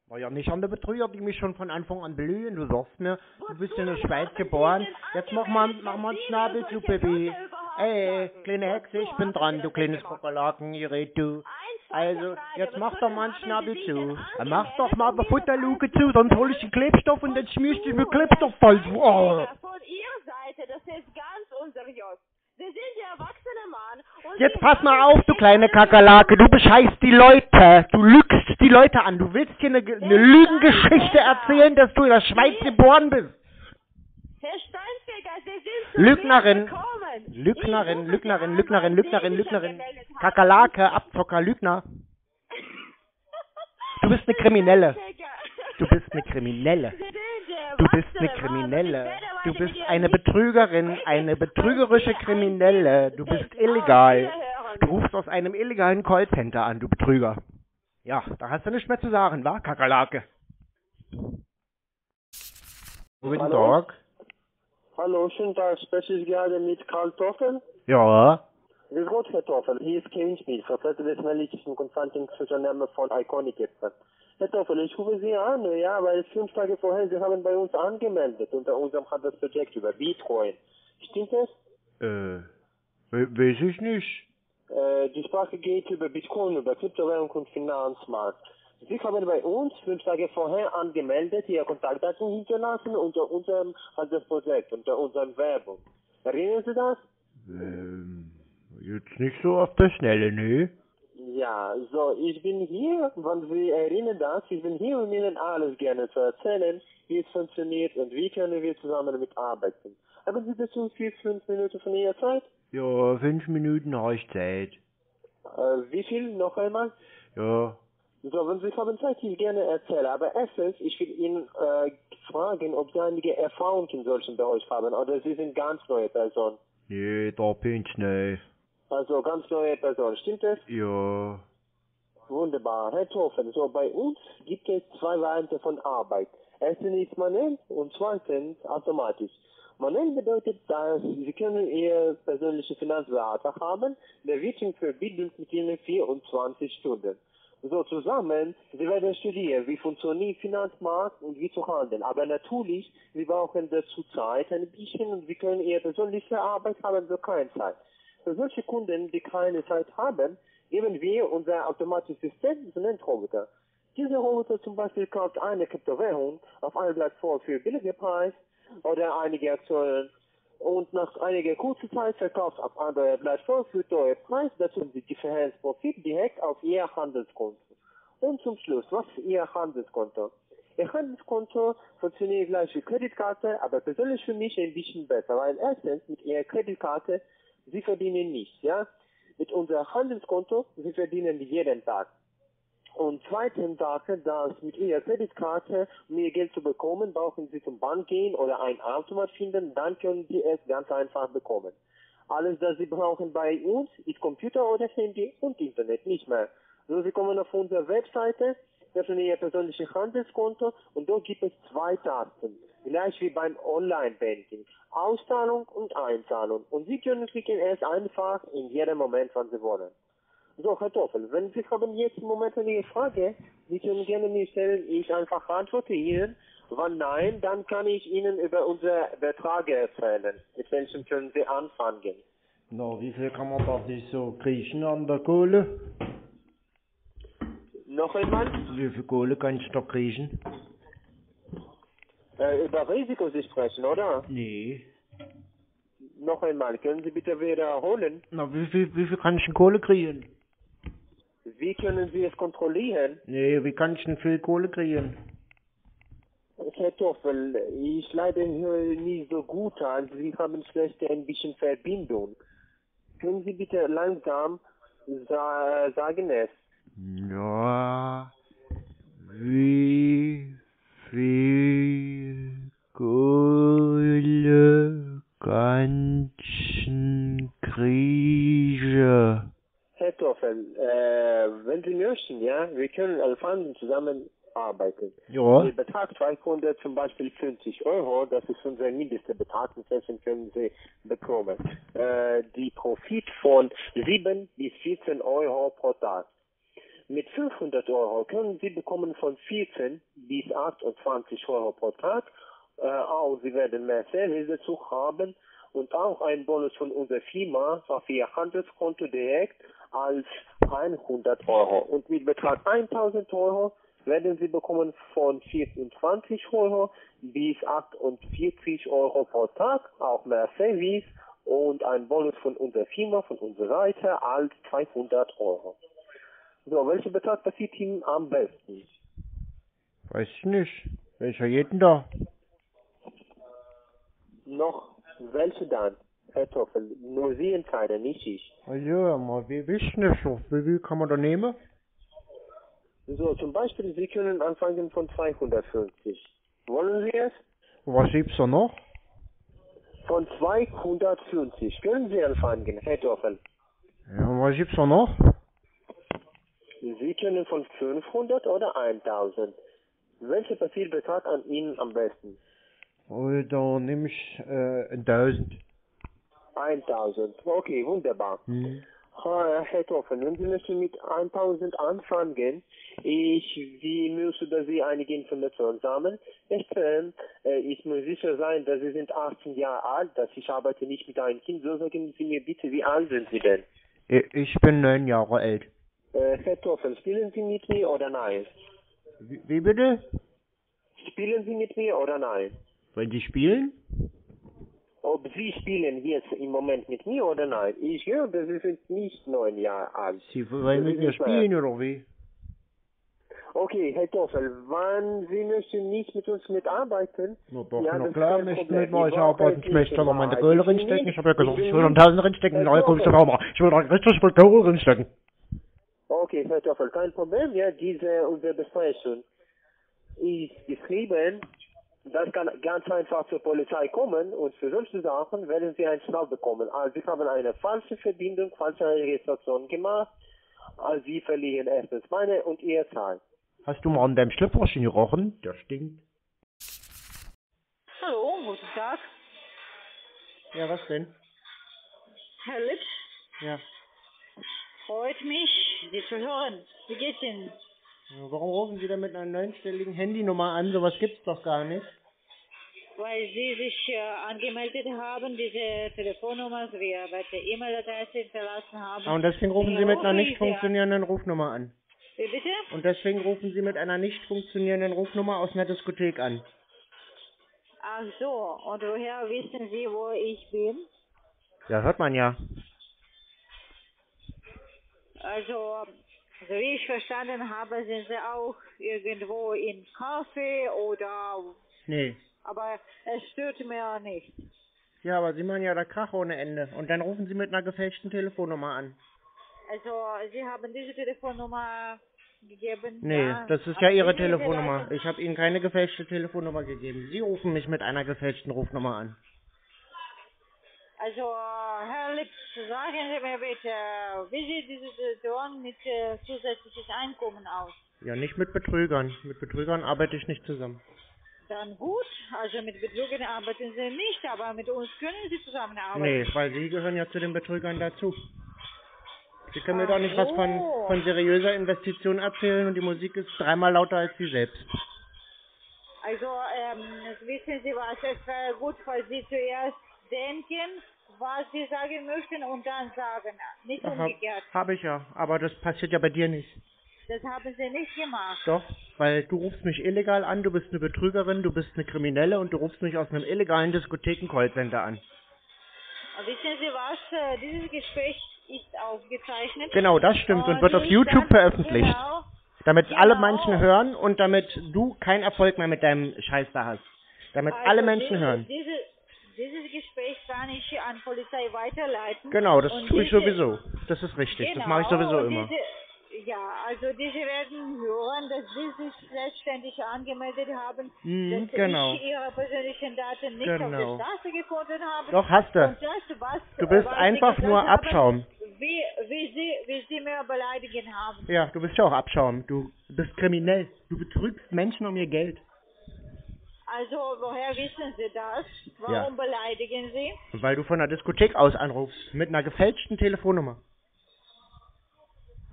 Na ja, nicht an der Betrüger, die mich schon von Anfang an belügen. Du sagst mir, du Wozu bist in der Schweiz geboren. Jetzt mach mal, mach mal einen Schnabel zu, Baby. Ey, kleine Hexe, ich bin dran, du kleines Kakerlaken, ihr redet du. Also, jetzt mach doch mal einen Schnabel zu. Mach doch mal eine Futterluke zu, sonst hol ich den Klebstoff und dann schmier ich dich mit Klebstoff voll. Oh. Von Ihrer Seite, das ist ganz unseriös. Sie sind der erwachsene Mann. Und jetzt pass mal auf, du kleine Kakerlake, du bescheißt die Leute. Du lügst die Leute an. Du willst hier eine, eine Lügengeschichte erzählen, dass du in der Schweiz geboren bist. Herr Steinfeger, Sie sind Lügnerin. Lügnerin, Lügnerin, Lügnerin, Lügnerin, Lügnerin. Kakerlake, Abzocker, Lügner. Du bist eine Kriminelle. Du bist eine Kriminelle. Du Du bist eine Kriminelle. Du bist eine Betrügerin, eine betrügerische Kriminelle. Du bist illegal. Du rufst aus einem illegalen Callcenter an, du Betrüger. Ja, da hast du nichts mehr zu sagen, wa, Kakerlake? Guten Tag. Hallo, schönen Tag. Spreche ich gerade mit Karl Toffel? Ja. Grüß Gott, Herr Toffel. Hier ist Kevin Schmid, Vertreter des Analytischen Consulting-Unternehmens von Iconic Express. Herr Toffel, ich rufe Sie an, ja, weil fünf Tage vorher, Sie haben bei uns angemeldet unter unserem Handelsprojekt über Bitcoin. Stimmt das? Äh, weiß ich nicht. Äh, die Sprache geht über Bitcoin, über Kryptowährung und Finanzmarkt. Sie haben bei uns fünf Tage vorher angemeldet, Ihre Kontaktdaten hinterlassen unter unserem Handelsprojekt, unter unserem Werbung. Erinnern Sie das? Ähm, jetzt nicht so auf der Schnelle, ne? Ja, so, ich bin hier, wenn Sie erinnern das, ich bin hier, um Ihnen alles gerne zu erzählen, wie es funktioniert und wie können wir zusammen mitarbeiten. Aber Sie dazu vier, fünf Minuten von Ihrer Zeit? Ja, fünf Minuten habe ich Zeit. Äh, wie viel? Noch einmal? Ja. So, wenn Sie haben Zeit, ich gerne erzähle, aber erstens, ich will Ihnen äh, fragen, ob Sie einige Erfahrungen in solchen Bereich haben, oder Sie sind ganz neue Person. Nee, da bin ich nicht. Also ganz neue Person, stimmt das? Ja. Wunderbar, Herr Toffel, so bei uns gibt es zwei Varianten von Arbeit. Erstens ist manuell und zweitens automatisch. Manuell bedeutet, dass Sie können Ihr persönlichen Finanzberater haben, der wird in Verbindung mit Ihnen vierundzwanzig Stunden. So zusammen, Sie werden studieren, wie funktioniert Finanzmarkt und wie zu handeln. Aber natürlich, Sie brauchen dazu Zeit ein bisschen und Sie können Ihre persönliche Arbeit haben, so keine Zeit. Für solche Kunden, die keine Zeit haben, geben wir unser automatisches System, das nennt Roboter. Dieser Roboter zum Beispiel kauft eine Kryptowährung auf einem Plattform für billiger Preis oder einige Aktionen und nach einiger kurzer Zeit verkauft auf andere Plattform für teuer Preis, dazu die Differenzprofit direkt auf Ihr Handelskonto. Und zum Schluss, was ist Ihr Handelskonto? Ihr Handelskonto funktioniert gleich wie Kreditkarte, aber persönlich für mich ein bisschen besser, weil erstens mit Ihrer Kreditkarte Sie verdienen nichts, ja? Mit unserem Handelskonto, Sie verdienen jeden Tag. Und zweitens Sache, dass mit Ihrer Kreditkarte, um Ihr Geld zu bekommen, brauchen Sie zum Bank gehen oder einen Automat finden, dann können Sie es ganz einfach bekommen. Alles, das Sie brauchen bei uns, ist Computer oder Handy und Internet, nicht mehr. So, Sie kommen auf unsere Webseite, öffnen Ihr persönliches Handelskonto und dort gibt es zwei Tasten. Gleich wie beim Online-Banking. Auszahlung und Einzahlung. Und Sie können klicken es einfach in jedem Moment, wann Sie wollen. So, Herr Toffel, wenn Sie haben jetzt im Moment eine Frage, Sie können gerne mir stellen, ich einfach antworte Ihnen. Wenn nein, dann kann ich Ihnen über unsere Beträge erzählen. Mit welchen können Sie anfangen? Na, wie viel kann man da nicht so kriechen an der Kohle? Noch einmal? Wie viel Kohle kann ich da kriechen? Äh, über Risiko Sie sprechen, oder? Nee. Noch einmal, können Sie bitte wiederholen? Na, wie viel, wie viel kann ich in Kohle kriegen? Wie können Sie es kontrollieren? Nee, wie kann ich denn viel Kohle kriegen? Herr Toffel, ich leider höre nie so gut an. Sie haben vielleicht ein bisschen Verbindung. Können Sie bitte langsam sa sagen es? Ja, wie... Viel Kohle ganzen Kriege. Herr Toffel, äh, wenn Sie möchten, ja, wir können anfangen zusammenarbeiten. Ja. Der Betrag zweihundert zum Beispiel fünfzig Euro, das ist unser mindester Betrag, den können Sie bekommen. Äh, die Profit von sieben bis vierzehn Euro pro Tag. Mit fünfhundert Euro können Sie bekommen von vierzehn bis achtundzwanzig Euro pro Tag. Äh, auch Sie werden mehr Service dazu haben und auch einen Bonus von unserer Firma auf Ihr Handelskonto direkt als hundert Euro. Und mit Betrag tausend Euro werden Sie bekommen von vierundzwanzig Euro bis achtundvierzig Euro pro Tag. Auch mehr Service und einen Bonus von unserer Firma, von unserer Seite als zweihundert Euro. So, welcher Betrag passiert Ihnen am besten? Weiß ich nicht. Welcher jeden da? Noch welche dann, Herr Toffel? Nur Sie entscheiden, nicht ich. Ja, mal, wir wissen nicht so. Wie viel kann man da nehmen? So, zum Beispiel, Sie können anfangen von zweihundertfünfzig. Wollen Sie es? Was gibt's da noch? Von zweihundertvierzig können Sie anfangen, Herr Dorfel. Ja, was gibt's da noch? Sie können von fünfhundert oder eintausend. Welche Profil bezahlt an Ihnen am besten? Oh, da nehme ich äh, eintausend. eintausend, okay, wunderbar. Hm. Herr Toffen, wenn Sie möchten mit eintausend anfangen, ich, Sie müssen, dass Sie einige Informationen sammeln. Ich, äh, ich muss sicher sein, dass Sie sind achtzehn Jahre alt, dass ich arbeite nicht mit einem Kind. So sagen Sie mir bitte, wie alt sind Sie denn? Ich bin neun Jahre alt. Äh, Herr Toffen, spielen Sie mit mir oder nein? Wie, wie bitte? Spielen Sie mit mir oder nein? Wollen Sie spielen? Ob Sie spielen jetzt im Moment mit mir oder nein? Ich höre, dass Sie sind nicht neun Jahre alt. Sie wollen mit mir spielen oder wie? Okay, Herr Toffel, wann Sie möchten nicht mit uns mitarbeiten? Na doch, ja, na klar, nicht mit uns arbeiten. Ich möchte noch meine Kohle reinstecken. Ich habe ja gesagt, ich will noch tausend reinstecken. Nein, komm, ich will noch richtig viel Kohle reinstecken. Okay, Herr Toffel, kein Problem. Ja, diese, unsere Besprechung ist geschrieben. Das kann ganz einfach zur Polizei kommen und für solche Sachen werden Sie einen Straf bekommen. Also Sie haben eine falsche Verbindung, falsche Registration gemacht. Also Sie verlieren erstens meine und Ihr Zahl. Hast du mal an deinem Schlüpferchen gerochen? Der stinkt. Hallo, guten Tag. Ja, was denn? Herr Lips? Ja. Freut mich, Sie zu hören. Wie geht's Ihnen? Warum rufen Sie denn mit einer neunstelligen Handynummer an? Sowas gibt's doch gar nicht. Weil Sie sich äh, angemeldet haben, diese Telefonnummer, wie wir bei der E-Mail-Adresse hinterlassen haben. Ah, und deswegen rufen Sie, Sie mit einer nicht funktionierenden an. Rufnummer an. Wie bitte? Und deswegen rufen Sie mit einer nicht funktionierenden Rufnummer aus einer Diskothek an. Ach so, und woher wissen Sie, wo ich bin? Ja, hört man ja. Also... So wie ich verstanden habe, sind Sie auch irgendwo in Kaffee oder... Nee. Aber es stört mir nicht. Ja, aber Sie machen ja da Krach ohne Ende. Und dann rufen Sie mit einer gefälschten Telefonnummer an. Also, Sie haben diese Telefonnummer gegeben? Nee, ja. Das ist aber ja Ihre Telefonnummer. Ich habe Ihnen keine gefälschte Telefonnummer gegeben. Sie rufen mich mit einer gefälschten Rufnummer an. Also, Herr Lips, sagen Sie mir bitte, wie sieht diese Situation mit äh, zusätzliches Einkommen aus? Ja, nicht mit Betrügern. Mit Betrügern arbeite ich nicht zusammen. Dann gut, also mit Betrügern arbeiten Sie nicht, aber mit uns können Sie zusammenarbeiten. Nee, weil Sie gehören ja zu den Betrügern dazu. Sie können mir doch nicht was von, von seriöser Investition erzählen und die Musik ist dreimal lauter als Sie selbst. Also, ähm, wissen Sie was, es wäre gut, falls Sie zuerst denken, was Sie sagen möchten und dann sagen. Nicht umgekehrt. Habe ich ja, aber das passiert ja bei dir nicht. Das haben Sie nicht gemacht. Doch, weil du rufst mich illegal an, du bist eine Betrügerin, du bist eine Kriminelle und du rufst mich aus einem illegalen Diskotheken-Callcenter an. Wissen Sie was? Dieses Gespräch ist aufgezeichnet. Genau, das stimmt und, und wird auf YouTube veröffentlicht. Genau, damit genau. Alle Menschen hören und damit du keinen Erfolg mehr mit deinem Scheiß da hast. Damit also alle Menschen diese, hören. Diese Dieses Gespräch kann ich an Polizei weiterleiten. Genau, das und tue ich diese, sowieso. Das ist richtig, genau, das mache ich sowieso diese, immer. Ja, also diese werden hören, dass Sie sich selbstständig angemeldet haben, mm, dass genau. Ich Ihre persönlichen Daten nicht genau. auf der Straße gefunden habe. Doch, hast du. Und das, was, du bist was einfach nur haben, Abschaum. Wie, wie, Sie, wie Sie mir beleidigen haben. Ja, du bist ja auch Abschaum. Du bist kriminell. Du betrügst Menschen um ihr Geld. Also, woher wissen Sie das? Warum ja. beleidigen Sie? Weil du von der Diskothek aus anrufst, mit einer gefälschten Telefonnummer.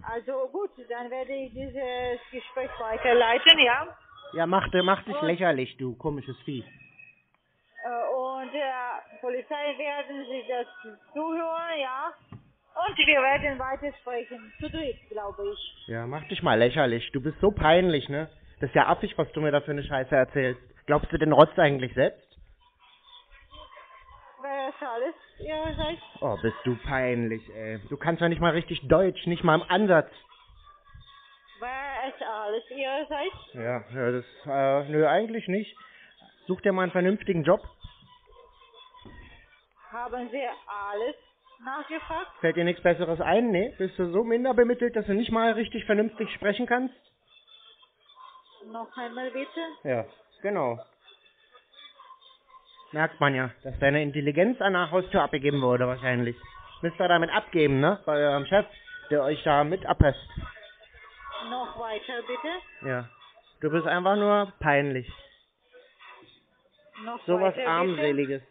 Also gut, dann werde ich dieses Gespräch weiterleiten, ja? Ja, mach, mach dich und, lächerlich, du komisches Vieh. Und der äh, Polizei werden Sie das zuhören, ja? Und wir werden weitersprechen, zu dritt, glaube ich. Ja, mach dich mal lächerlich, du bist so peinlich, ne? Das ist ja affig, was du mir da für eine Scheiße erzählst. Glaubst du den Rotz eigentlich selbst? Was alles, ja, seid. Oh, bist du peinlich, ey. Du kannst ja nicht mal richtig Deutsch, nicht mal im Ansatz. Was alles, ihr seid? Ja, ja, das, äh, nö, eigentlich nicht. Such dir mal einen vernünftigen Job. Haben Sie alles nachgefragt? Fällt dir nichts Besseres ein? Nee, bist du so minder bemittelt, dass du nicht mal richtig vernünftig sprechen kannst? Noch einmal bitte? Ja. Genau. Merkt man ja, dass deine Intelligenz an der Haustür abgegeben wurde wahrscheinlich. Müsst ihr damit abgeben, ne? Bei eurem Chef, der euch da mit abpasst. Noch weiter, bitte? Ja. Du bist einfach nur peinlich. Noch so was Armseliges.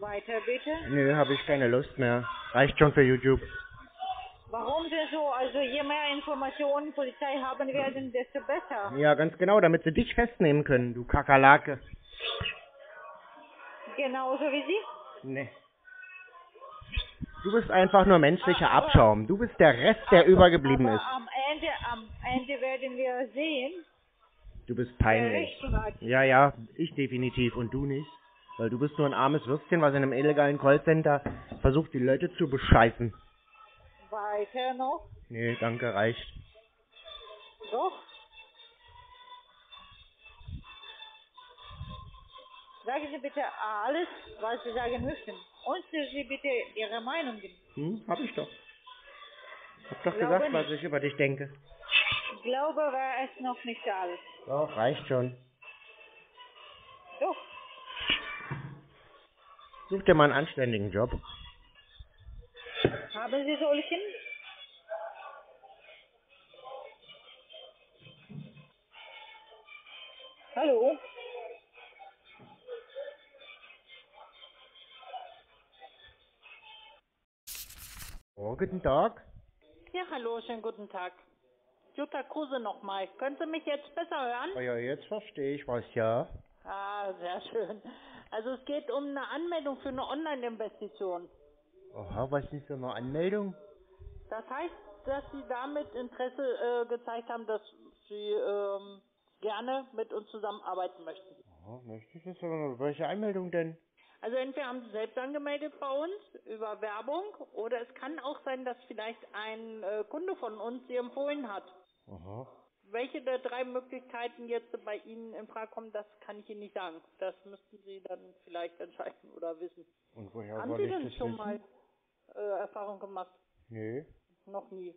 Weiter, bitte? Nö, habe ich keine Lust mehr. Reicht schon für YouTube. Warum denn so? Also je mehr Informationen Polizei haben werden, desto besser. Ja, ganz genau, damit sie dich festnehmen können, du Kakerlake. Genauso wie sie? Nee. Du bist einfach nur menschlicher ah, Abschaum. Du bist der Rest, der aber, übergeblieben aber ist. Am Ende, am Ende werden wir sehen. Du bist peinlich. Ja, ja, ich definitiv und du nicht. Weil du bist nur ein armes Würstchen, was in einem illegalen Callcenter versucht, die Leute zu bescheißen. Weiter noch? Nee, danke, reicht. Doch. Sagen Sie bitte alles, was Sie sagen möchten. Und Sie bitte Ihre Meinung geben. Hm, hab ich doch. Hab doch Glaube gesagt, was ich über dich denke. Ich glaube, war es noch nicht alles. Doch, reicht schon. Doch. Such dir mal einen anständigen Job. Haben Sie solchen? Hallo? Oh, guten Tag. Ja, hallo, schönen guten Tag. Jutta Kruse nochmal. Können Sie mich jetzt besser hören? Oh ja, jetzt verstehe ich was, ja. Ah, sehr schön. Also es geht um eine Anmeldung für eine Online-Investition. Oha, was ist für eine Anmeldung? Das heißt, dass Sie damit Interesse äh, gezeigt haben, dass Sie ähm, gerne mit uns zusammenarbeiten möchten. Aha, möchte ich das aber. Welche Anmeldung denn? Also entweder haben Sie selbst angemeldet bei uns über Werbung oder es kann auch sein, dass vielleicht ein äh, Kunde von uns Sie empfohlen hat. Aha. Welche der drei Möglichkeiten jetzt bei Ihnen in Frage kommen, das kann ich Ihnen nicht sagen. Das müssten Sie dann vielleicht entscheiden oder wissen. Und woher haben Sie denn schon wissen? mal äh, Erfahrung gemacht? Nee. Noch nie.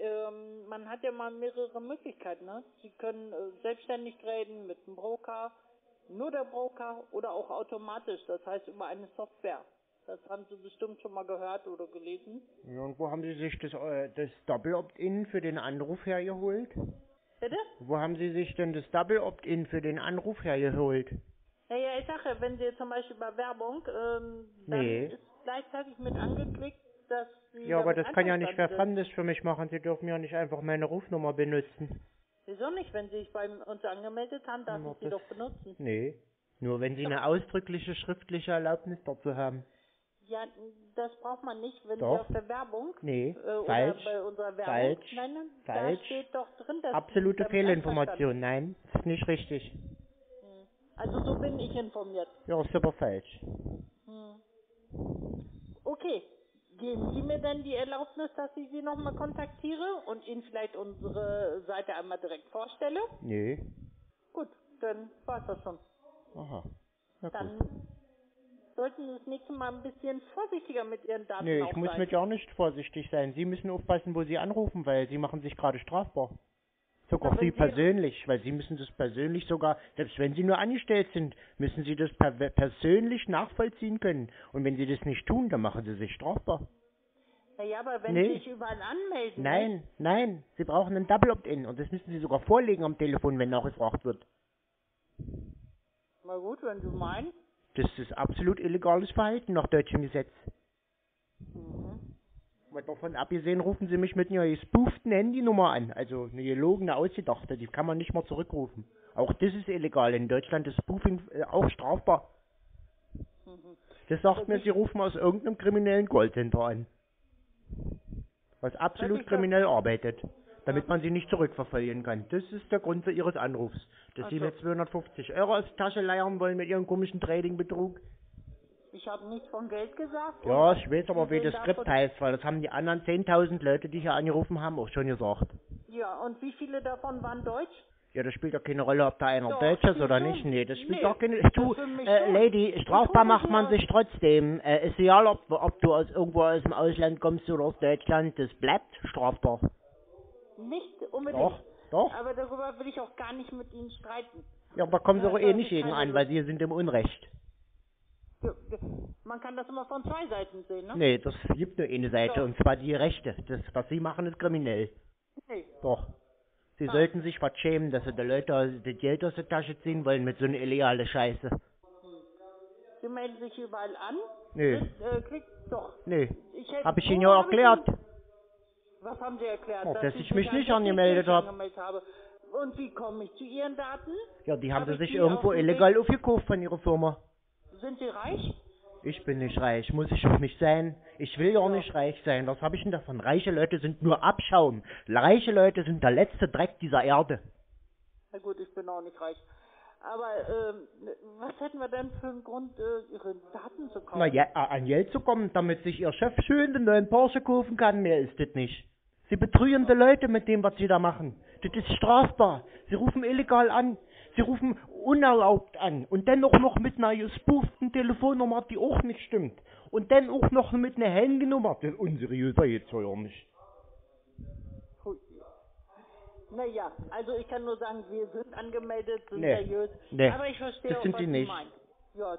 Ähm, man hat ja mal mehrere Möglichkeiten, ne? Sie können äh, selbstständig traden mit einem Broker, nur der Broker oder auch automatisch, das heißt über eine Software. Das haben Sie bestimmt schon mal gehört oder gelesen. Ja, und wo haben Sie sich das, äh, das Double Opt-in für den Anruf hergeholt? Bitte? Wo haben Sie sich denn das Double Opt-in für den Anruf hergeholt? Naja, ich sage, wenn Sie jetzt zum Beispiel über Werbung, ähm, dann nee. ist gleichzeitig mit angeklickt, dass Sie... Ja, aber das kann ja nicht wer Fremdes für mich machen. Sie dürfen ja nicht einfach meine Rufnummer benutzen. Wieso nicht? Wenn Sie sich bei uns angemeldet haben, darf ich Sie doch benutzen. Nee, nur wenn Sie eine ausdrückliche schriftliche Erlaubnis dazu haben. Ja, das braucht man nicht, wenn doch. Sie auf der Werbung nee, äh, falsch, oder bei unserer Werbung falsch, nennen, falsch. Da steht doch drin, dass absolute Fehlinformation, nein, ist nicht richtig. Hm. Also so bin ich informiert. Ja, ist aber falsch. Hm. Okay, geben Sie mir dann die Erlaubnis, dass ich Sie nochmal kontaktiere und Ihnen vielleicht unsere Seite einmal direkt vorstelle? Nee. Gut, dann war's das schon. Aha, na gut. Dann sollten Sie das nächste Mal ein bisschen vorsichtiger mit Ihren Daten Nee, ich aufweisen. muss mit ja auch nicht vorsichtig sein. Sie müssen aufpassen, wo Sie anrufen, weil Sie machen sich gerade strafbar. Sogar Sie persönlich, weil Sie müssen das persönlich sogar, selbst wenn Sie nur angestellt sind, müssen Sie das per persönlich nachvollziehen können. Und wenn Sie das nicht tun, dann machen Sie sich strafbar. Naja, aber wenn nee. Sie sich überall anmelden... Nein, nicht? nein, Sie brauchen ein Double Opt-in und das müssen Sie sogar vorlegen am Telefon, wenn nachgefragt wird. Na gut, wenn Sie meinen. Das ist absolut illegales Verhalten nach deutschem Gesetz. Mhm. Mal davon abgesehen, rufen Sie mich mit einer gespooften Handynummer an. Also eine gelogene, ausgedachte, die kann man nicht mal zurückrufen. Auch das ist illegal. In Deutschland ist Spoofing äh, auch strafbar. Mhm. Das sagt also mir, Sie rufen aus irgendeinem kriminellen Callcenter an. Was absolut kriminell arbeitet. Damit man Sie nicht zurückverfolgen kann. Das ist der Grund für Ihres Anrufs. Dass also. Sie mir zweihundertfünfzig Euro aus der Tasche leiern wollen mit Ihrem komischen Trading-Betrug. Ich habe nichts von Geld gesagt. Ja, ich weiß aber, wie das Skript heißt, weil das haben die anderen zehntausend Leute, die hier angerufen haben, auch schon gesagt. Ja, und wie viele davon waren deutsch? Ja, das spielt doch keine Rolle, ob da einer doch, deutsch ist oder nicht. Nee, das spielt nee, doch keine... Du, äh, Lady, strafbar macht man sich trotzdem. Äh, ist egal, ob, ob du aus irgendwo aus dem Ausland kommst oder aus Deutschland, das bleibt strafbar. Nicht unbedingt. Doch, doch. Aber darüber will ich auch gar nicht mit Ihnen streiten. Ja, aber kommen sie doch eh nicht gegen an, weil sie sind im Unrecht. Man kann das immer von zwei Seiten sehen, ne? Nee, das gibt nur eine Seite, ja. Und zwar die rechte. Das, was sie machen, ist kriminell. Nee. Doch. Sie ah. sollten sich was schämen, dass sie die Leute das Geld aus der Tasche ziehen wollen mit so einer illegalen Scheiße. Sie melden sich überall an? Nee. Das, äh, kriegt doch. Nee. Ich hab ich Ihnen ja erklärt. Ich... Was haben Sie erklärt? Oh, dass, dass ich, ich mich nicht angemeldet habe. habe. Und wie komme ich zu Ihren Daten? Ja, die haben hab sie sich irgendwo illegal aufgekauft von Ihrer Firma. Sind Sie reich? Ich bin nicht reich, muss ich auch nicht sein. Ich will ja auch nicht reich sein. Was habe ich denn davon? Reiche Leute sind nur Abschaum. Reiche Leute sind der letzte Dreck dieser Erde. Na gut, ich bin auch nicht reich. Aber ähm, was hätten wir denn für einen Grund, äh, Ihre Daten zu kaufen? Na ja, an Geld zu kommen, damit sich Ihr Chef schön den neuen Porsche kaufen kann. Mehr ist das nicht. Sie betrügen die Leute mit dem, was Sie da machen. Das ist strafbar. Sie rufen illegal an. Sie rufen unerlaubt an und dann auch noch mit einer gespooften Telefonnummer, die auch nicht stimmt. Und dann auch noch mit einer Handynummer, das ist unseriöser jetzt heuer nicht. Naja, also ich kann nur sagen, wir sind angemeldet, sind nee. seriös, nee. aber ich verstehe auch, was Sie meinen. Ja.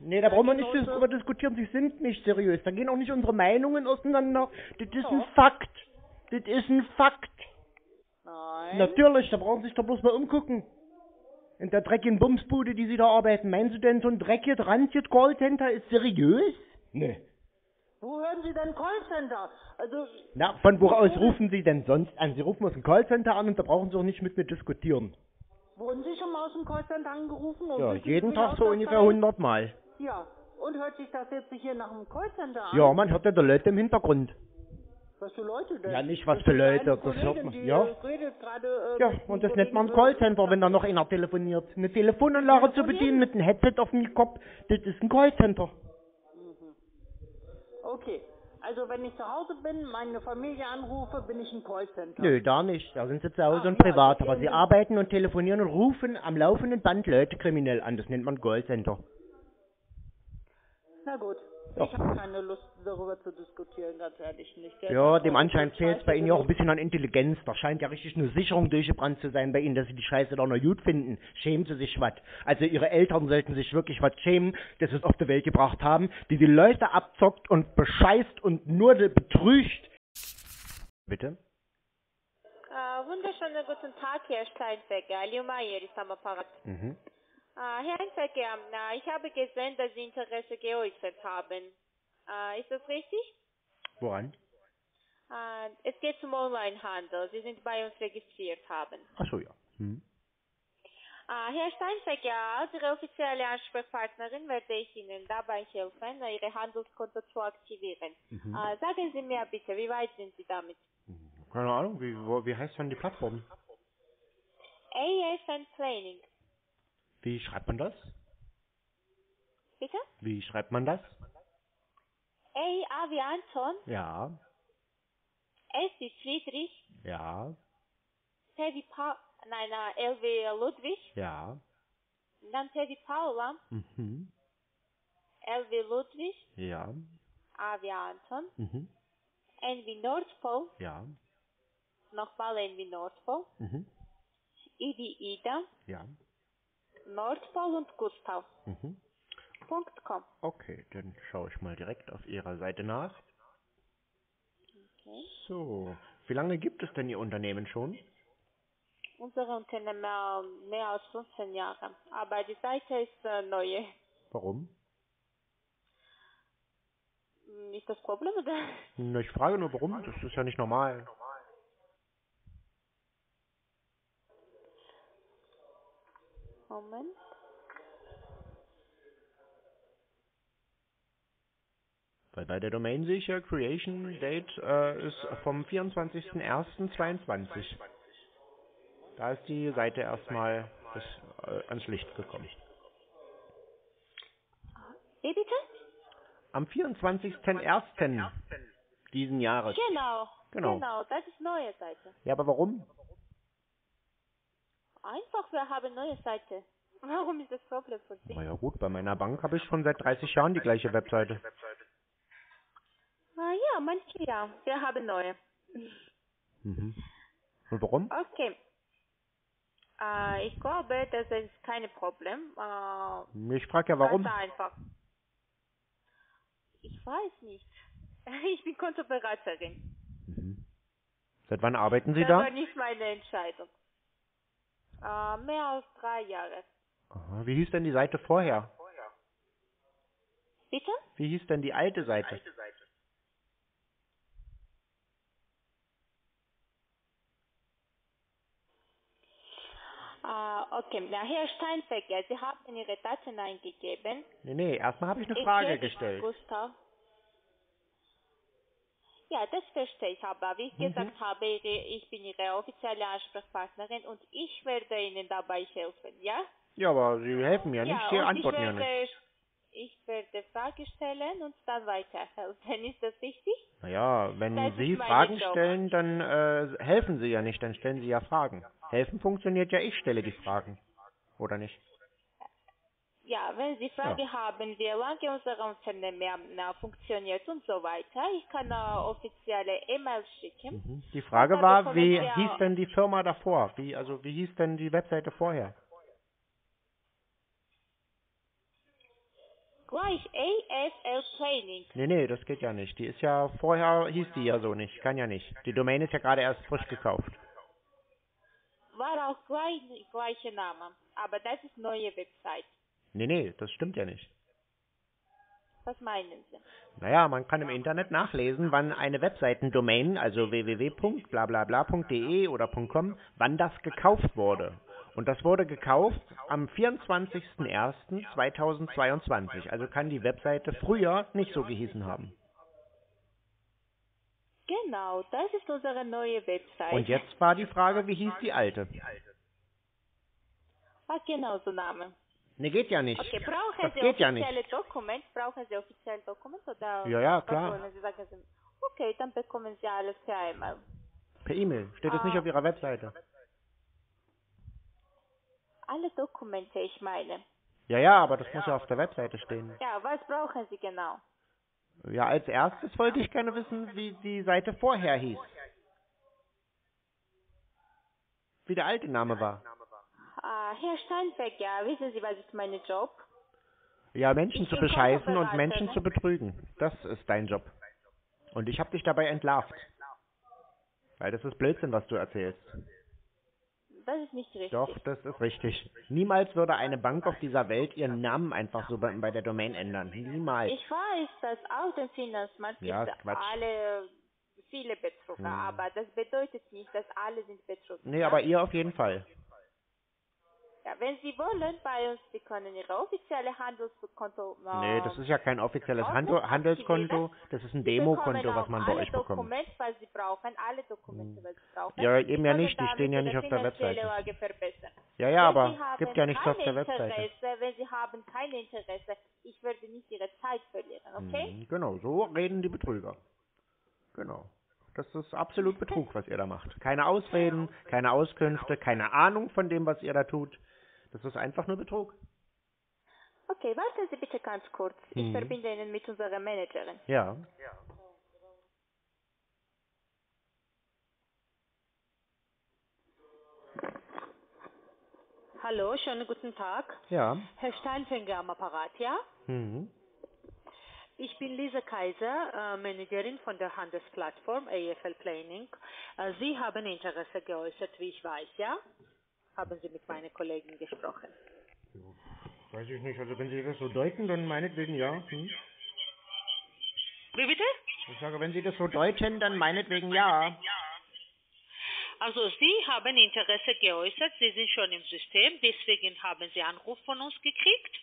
Nee, da ja, brauchen wir nicht so darüber diskutieren, Sie sind nicht seriös. Da gehen auch nicht unsere Meinungen auseinander. Das ist ein Fakt. Das ist ein Fakt. Nein. Natürlich, da brauchen Sie sich doch bloß mal umgucken. In der dreckigen Bumsbude, die Sie da arbeiten, meinen Sie denn, so ein dreckiges, ranziges Callcenter ist seriös? Nee. Wo hören Sie denn Callcenter? Also... Na, von wo aus rufen Sie denn sonst an? Sie rufen aus dem Callcenter an und da brauchen Sie auch nicht mit mir diskutieren. Wurden Sie schon mal aus dem Callcenter angerufen? Und ja, jeden Tag so ungefähr hundert Mal. Ja, und hört sich das jetzt nicht hier nach dem Callcenter an? Ja, man hört ja die Leute im Hintergrund. Was für Leute denn? Ja, nicht was das für Leute, das Kollegin, hört man, die, ja. Grade, äh, ja, und das nennt man ein Callcenter, wenn da noch einer telefoniert. Eine Telefonanlage zu bedienen mit einem Headset auf dem Kopf, das ist ein Callcenter. Mhm. Okay, also wenn ich zu Hause bin, meine Familie anrufe, bin ich ein Callcenter? Nö, da nicht, da sind sie zu Hause ah, und privat, ja, aber sie arbeiten und telefonieren und rufen am laufenden Band Leute kriminell an, das nennt man Callcenter. Na gut. Ja. Ich habe keine Lust, darüber zu diskutieren, ganz ehrlich nicht. Der ja, dem Anschein fehlt es bei Ihnen ja auch ein bisschen an Intelligenz. Da scheint ja richtig eine Sicherung durchgebrannt zu sein bei Ihnen, dass Sie die Scheiße doch noch gut finden. Schämen Sie sich was. Also Ihre Eltern sollten sich wirklich was schämen, dass Sie es auf die Welt gebracht haben, die die Leute abzockt und bescheißt und nur betrügt. Bitte? Äh, wunderschönen guten Tag, Herr Steinfeger. Leo Mayer ist am Apparat. Mhm. Uh, Herr Steinfeger, uh, ich habe gesehen, dass Sie Interesse geäußert haben. Uh, ist das richtig? Woran? Uh, es geht zum Onlinehandel. Sie sind bei uns registriert haben. Ach so, ja. Hm. Uh, Herr Steinfeger, als Ihre offizielle Ansprechpartnerin werde ich Ihnen dabei helfen, Ihre Handelskonto zu aktivieren. Mhm. Uh, sagen Sie mir bitte, wie weit sind Sie damit? Keine Ahnung, wie, wo, wie heißt denn die Plattform? A F L Planning. Wie schreibt man das? Bitte? Wie schreibt man das? Ey, A wie Anton. Ja. S wie Friedrich. Ja. T wie Paul. Nein, L wie Ludwig. Ja. Dann T wie Paula. Mhm. L wie Ludwig. Ja. A wie Anton. Mhm. N wie Nordpol. Ja. Nochmal N wie Nordpol. Mhm. I wie Ida. Ja. Nordpol und Gustav. Mhm. .com. Okay, dann schaue ich mal direkt auf Ihrer Seite nach. Okay. So, wie lange gibt es denn Ihr Unternehmen schon? Unsere Unternehmen mehr als fünfzehn Jahre, aber die Seite ist äh, neu. Warum? Ist das Problem oder? Na, ich frage nur warum, das ist ja nicht normal. Moment. Weil bei der Domain sehe ich ja, Creation Date äh, ist vom vierundzwanzigsten ersten zweiundzwanzig. Da ist die Seite erstmal bis, äh, ans Licht gekommen. Wie bitte? Am vierundzwanzigsten ersten diesen Jahres. Genau, genau, genau, das ist neue Seite. Ja, aber warum? Einfach, wir haben neue Seite. Warum ist das Problem für Sie? Na ja gut, bei meiner Bank habe ich schon seit dreißig Jahren die gleiche Webseite. Ah ja, manche ja. Wir haben neue. Mhm. Und warum? Okay. Äh, ich glaube, das ist kein Problem. Äh, ich frage ja, warum. Ganz einfach. Ich weiß nicht. Ich bin Kontoberaterin. Mhm. Seit wann arbeiten Sie das da? Das war nicht meine Entscheidung. Äh, mehr als drei Jahre. Aha. Wie hieß denn die Seite vorher? Bitte? Wie hieß denn die alte Seite? Die alte Seite. Uh, okay, na, Herr Steinfeger, Sie haben Ihre Daten eingegeben. Nee, nee, erstmal habe ich eine Frage ich gestellt. Gustav. Ja, das verstehe ich, aber wie ich mhm. gesagt habe, ich bin Ihre offizielle Ansprechpartnerin und ich werde Ihnen dabei helfen, ja? Ja, aber Sie helfen ja nicht, ja, Sie antworten ja nicht. Ich werde Fragen stellen und dann weiterhelfen. Ist das richtig? Naja, wenn das Sie Fragen Job. stellen, dann äh, helfen Sie ja nicht, dann stellen Sie ja Fragen. Helfen funktioniert ja, ich stelle die Fragen. Oder nicht? Ja, wenn Sie Fragen ja. haben, wie lange unser Unternehmen funktioniert und so weiter, ich kann eine offizielle E-Mail schicken. Mhm. Die Frage war, wie hieß denn die Firma davor? Wie, also wie hieß denn die Webseite vorher? Gleich A F L Planning. Nee, nee, das geht ja nicht. Die ist ja, vorher hieß die ja so nicht. Kann ja nicht. Die Domain ist ja gerade erst frisch gekauft. War auch gleich, gleiche Name. Aber das ist neue Website. Nee, nee, das stimmt ja nicht. Was meinen Sie? Naja, man kann im Internet nachlesen, wann eine Webseitendomain, also w w w punkt blablabla punkt d e oder .com, wann das gekauft wurde. Und das wurde gekauft am vierundzwanzigsten ersten zweitausendzweiundzwanzig. Also kann die Webseite früher nicht so gehießen haben. Genau, das ist unsere neue Webseite. Und jetzt war die Frage, wie hieß die alte? War genau so Name. Ne, geht ja nicht. Okay, brauchen das Sie geht ja nicht. Dokument? Brauchen Sie offizielle Dokumente? Oder ja, ja, klar. Sie sagen, okay, dann bekommen Sie alles per E-Mail. Per E-Mail? Steht das ah. nicht auf Ihrer Webseite? Alle Dokumente, ich meine. Ja, ja, aber das muss ja auf der Webseite stehen. Ja, was brauchen Sie genau? Ja, als erstes wollte ich gerne wissen, wie die Seite vorher hieß. Wie der alte Name war. Uh, Herr Steinfeger, wissen Sie, was ist mein Job? Ja, Menschen ich zu bescheißen und Menschen zu betrügen. Das ist dein Job. Und ich habe dich dabei entlarvt. Weil das ist Blödsinn, was du erzählst. Das ist nicht richtig. Doch, das ist richtig. Niemals würde eine Bank auf dieser Welt ihren Namen einfach so bei, bei der Domain ändern. Niemals. Ich weiß, dass auf dem Finanzmarkt gibt ja, alle viele Betrüger, ja. aber das bedeutet nicht, dass alle sind Betrüger. Nee, ja? aber ihr auf jeden Fall. Ja, wenn Sie wollen, bei uns, Sie können Ihre offizielle Handelskonto... Äh, nee, das ist ja kein offizielles Handel Handelskonto, das ist ein Demokonto, was man bei euch bekommt. Dokumente, was Sie brauchen, alle Dokumente, was Sie brauchen. Ja, eben ja nicht, die stehen ja nicht auf der Webseite. Ja, ja, aber gibt ja nichts auf der Webseite. Wenn Sie haben kein Interesse, ich werde nicht Ihre Zeit verlieren, okay? Mhm, genau, so reden die Betrüger. Genau. Das ist absolut Betrug, was ihr da macht. Keine Ausreden, keine Auskünfte, keine Ahnung von dem, was ihr da tut. Das ist einfach nur Betrug. Okay, warten Sie bitte ganz kurz. Ich mhm. verbinde Ihnen mit unserer Managerin. Ja. ja. Hallo, schönen guten Tag. Ja. Herr Steinfeger am Apparat, ja? Mhm. Ich bin Lisa Kaiser, äh, Managerin von der Handelsplattform A F L Planning. Äh, Sie haben Interesse geäußert, wie ich weiß, ja? Haben Sie mit meiner Kollegin gesprochen? Ja, weiß ich nicht. Also wenn Sie das so deuten, dann meinetwegen ja. Hm? Wie bitte? Ich sage, wenn Sie das so deuten, dann meinetwegen ja. Also Sie haben Interesse geäußert, Sie sind schon im System, deswegen haben Sie Anruf von uns gekriegt.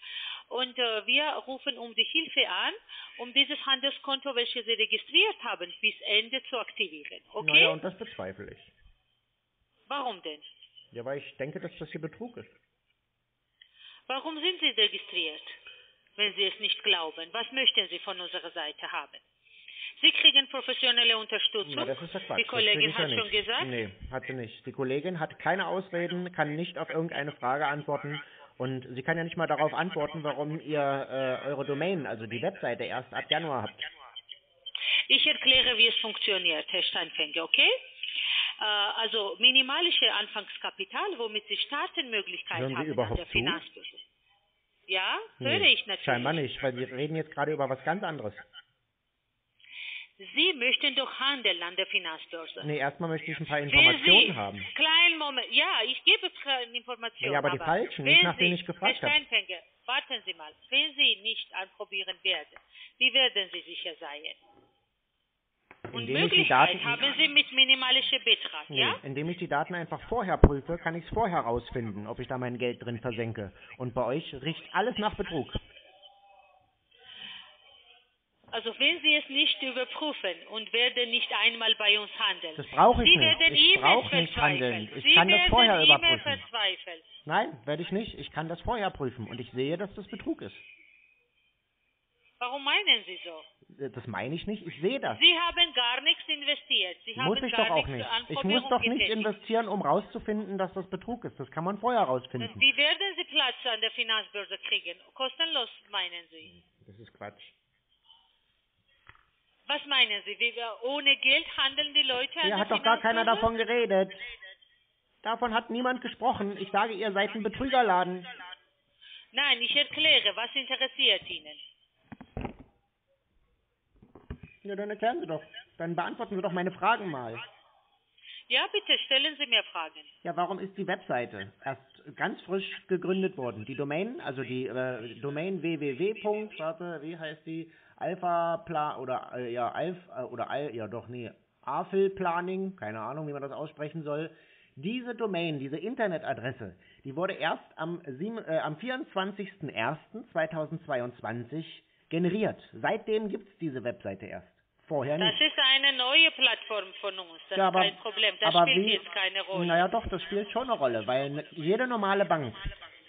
Und äh, wir rufen um die Hilfe an, um dieses Handelskonto, welches Sie registriert haben, bis Ende zu aktivieren. Okay? Naja, und das bezweifle ich. Warum denn? Ja, weil ich denke, dass das hier Betrug ist. Warum sind Sie registriert, wenn Sie es nicht glauben? Was möchten Sie von unserer Seite haben? Sie kriegen professionelle Unterstützung. Na, das ist ja Quatsch. Die Kollegin hat schon gesagt. Nee, hat sie nicht. Die Kollegin hat keine Ausreden, kann nicht auf irgendeine Frage antworten. Und sie kann ja nicht mal darauf antworten, warum ihr äh, eure Domain, also die Webseite, erst ab Januar habt. Ich erkläre, wie es funktioniert, Herr Steinfeger, okay? also minimalische Anfangskapital, womit Sie Startenmöglichkeit haben an der Finanzbörse. Ja, höre nee, ich natürlich. Scheinbar nicht, weil wir reden jetzt gerade über was ganz anderes. Sie möchten doch handeln an der Finanzbörse. Nee, erstmal möchte ich ein paar Informationen Sie, haben. Kleinen Moment. Ja, ich gebe Informationen. Nee, aber die aber falschen, nicht nach denen ich gefragt habe. Warten Sie mal. Wenn Sie nicht anprobieren werden, wie werden Sie sicher sein? Und indem Möglichkeit ich die Daten, haben Sie mit minimalischem Betrag, nee, ja? Indem ich die Daten einfach vorher prüfe, kann ich es vorher rausfinden, ob ich da mein Geld drin versenke. Und bei euch riecht alles nach Betrug. Also wenn Sie es nicht überprüfen und werden nicht einmal bei uns handeln. Das brauche ich Sie nicht. Ich brauche nicht handeln. Ich Sie kann das vorher überprüfen. Nein, werde ich nicht. Ich kann das vorher prüfen und ich sehe, dass das Betrug ist. Warum meinen Sie so? Das meine ich nicht. Ich sehe das. Sie haben gar nichts investiert. Sie muss haben ich gar doch auch nicht. Ich muss doch nicht getätigt. investieren, um rauszufinden, dass das Betrug ist. Das kann man vorher rausfinden. Wie werden Sie Platz an der Finanzbörse kriegen? Kostenlos, meinen Sie? Das ist Quatsch. Was meinen Sie? Wie wir ohne Geld handeln die Leute an der Finanzbörse? Hier hat doch gar keiner davon geredet. Davon hat niemand gesprochen. Ich sage, ihr seid ein Betrügerladen. Nein, ich erkläre, was interessiert Ihnen? Ja, dann erklären Sie doch. Dann beantworten Sie doch meine Fragen mal. Ja, bitte, stellen Sie mir Fragen. Ja, warum ist die Webseite erst ganz frisch gegründet worden? Die Domain, also die äh, Domain www. Warte, wie heißt die? Alpha Plan oder äh, ja Alf äh, oder Al ja doch nee A F L Planning, keine Ahnung, wie man das aussprechen soll. Diese Domain, diese Internetadresse, die wurde erst am äh, am vierundzwanzigsten ersten zweitausendzweiundzwanzig generiert. Seitdem gibt's diese Webseite erst. Vorher nicht. Das ist eine neue Plattform von uns. Das ja, aber, ist kein Problem. Das aber spielt wie, jetzt keine Rolle. Naja, doch, das spielt schon eine Rolle, weil jede normale Bank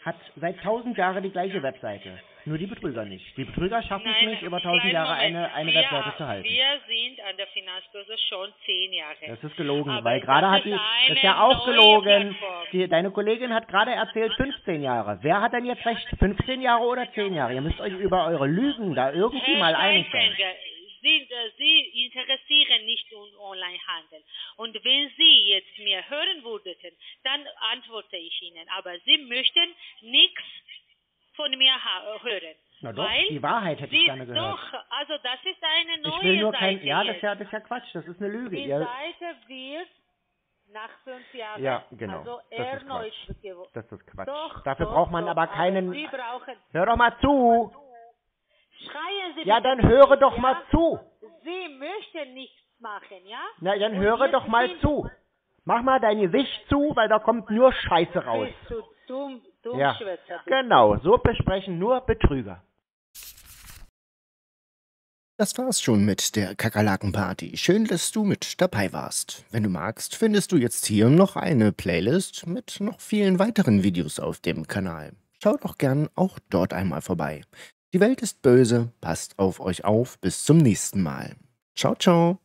hat seit tausend Jahren die gleiche Webseite. Nur die Betrüger nicht. Die Betrüger schaffen Nein, es nicht, über tausend Jahre Moment. eine, eine wir, Webseite zu halten. Wir sind an der Finanzbörse schon zehn Jahre. Das ist gelogen, aber weil gerade hat die... Das ist ja auch gelogen. Die, deine Kollegin hat gerade erzählt, fünfzehn Jahre. Wer hat denn jetzt recht? fünfzehn Jahre oder zehn Jahre? Ihr müsst euch über eure Lügen da irgendwie mal einig sein. Sie, Sie interessieren nicht um Onlinehandel. Und wenn Sie jetzt mir hören würden, dann antworte ich Ihnen. Aber Sie möchten nichts von mir hören. Na doch, weil die Wahrheit hätte ich gerne gehört. Doch, also das ist eine neue ich will nur Seite. Kein, ja, das ist ja, das ist ja Quatsch, das ist eine Lüge. Die ja. Seite wird nach fünf Jahren ja, genau. also erneut geworden. Das ist Quatsch. Doch, Dafür doch, braucht man doch, aber keinen... Sie brauchen Hör doch mal zu! Schreien Sie ja, dann höre doch ja? mal zu! Sie möchten nichts machen, ja? Na, dann Und höre doch mal zu! Mach mal dein Gesicht zu, weil da kommt nur Scheiße raus. Bist du dumm? Ja, genau, so besprechen nur Betrüger. Das war's schon mit der Kakerlaken-Party. Schön, dass du mit dabei warst. Wenn du magst, findest du jetzt hier noch eine Playlist mit noch vielen weiteren Videos auf dem Kanal. Schau doch gern auch dort einmal vorbei. Die Welt ist böse, passt auf euch auf, bis zum nächsten Mal. Ciao, ciao.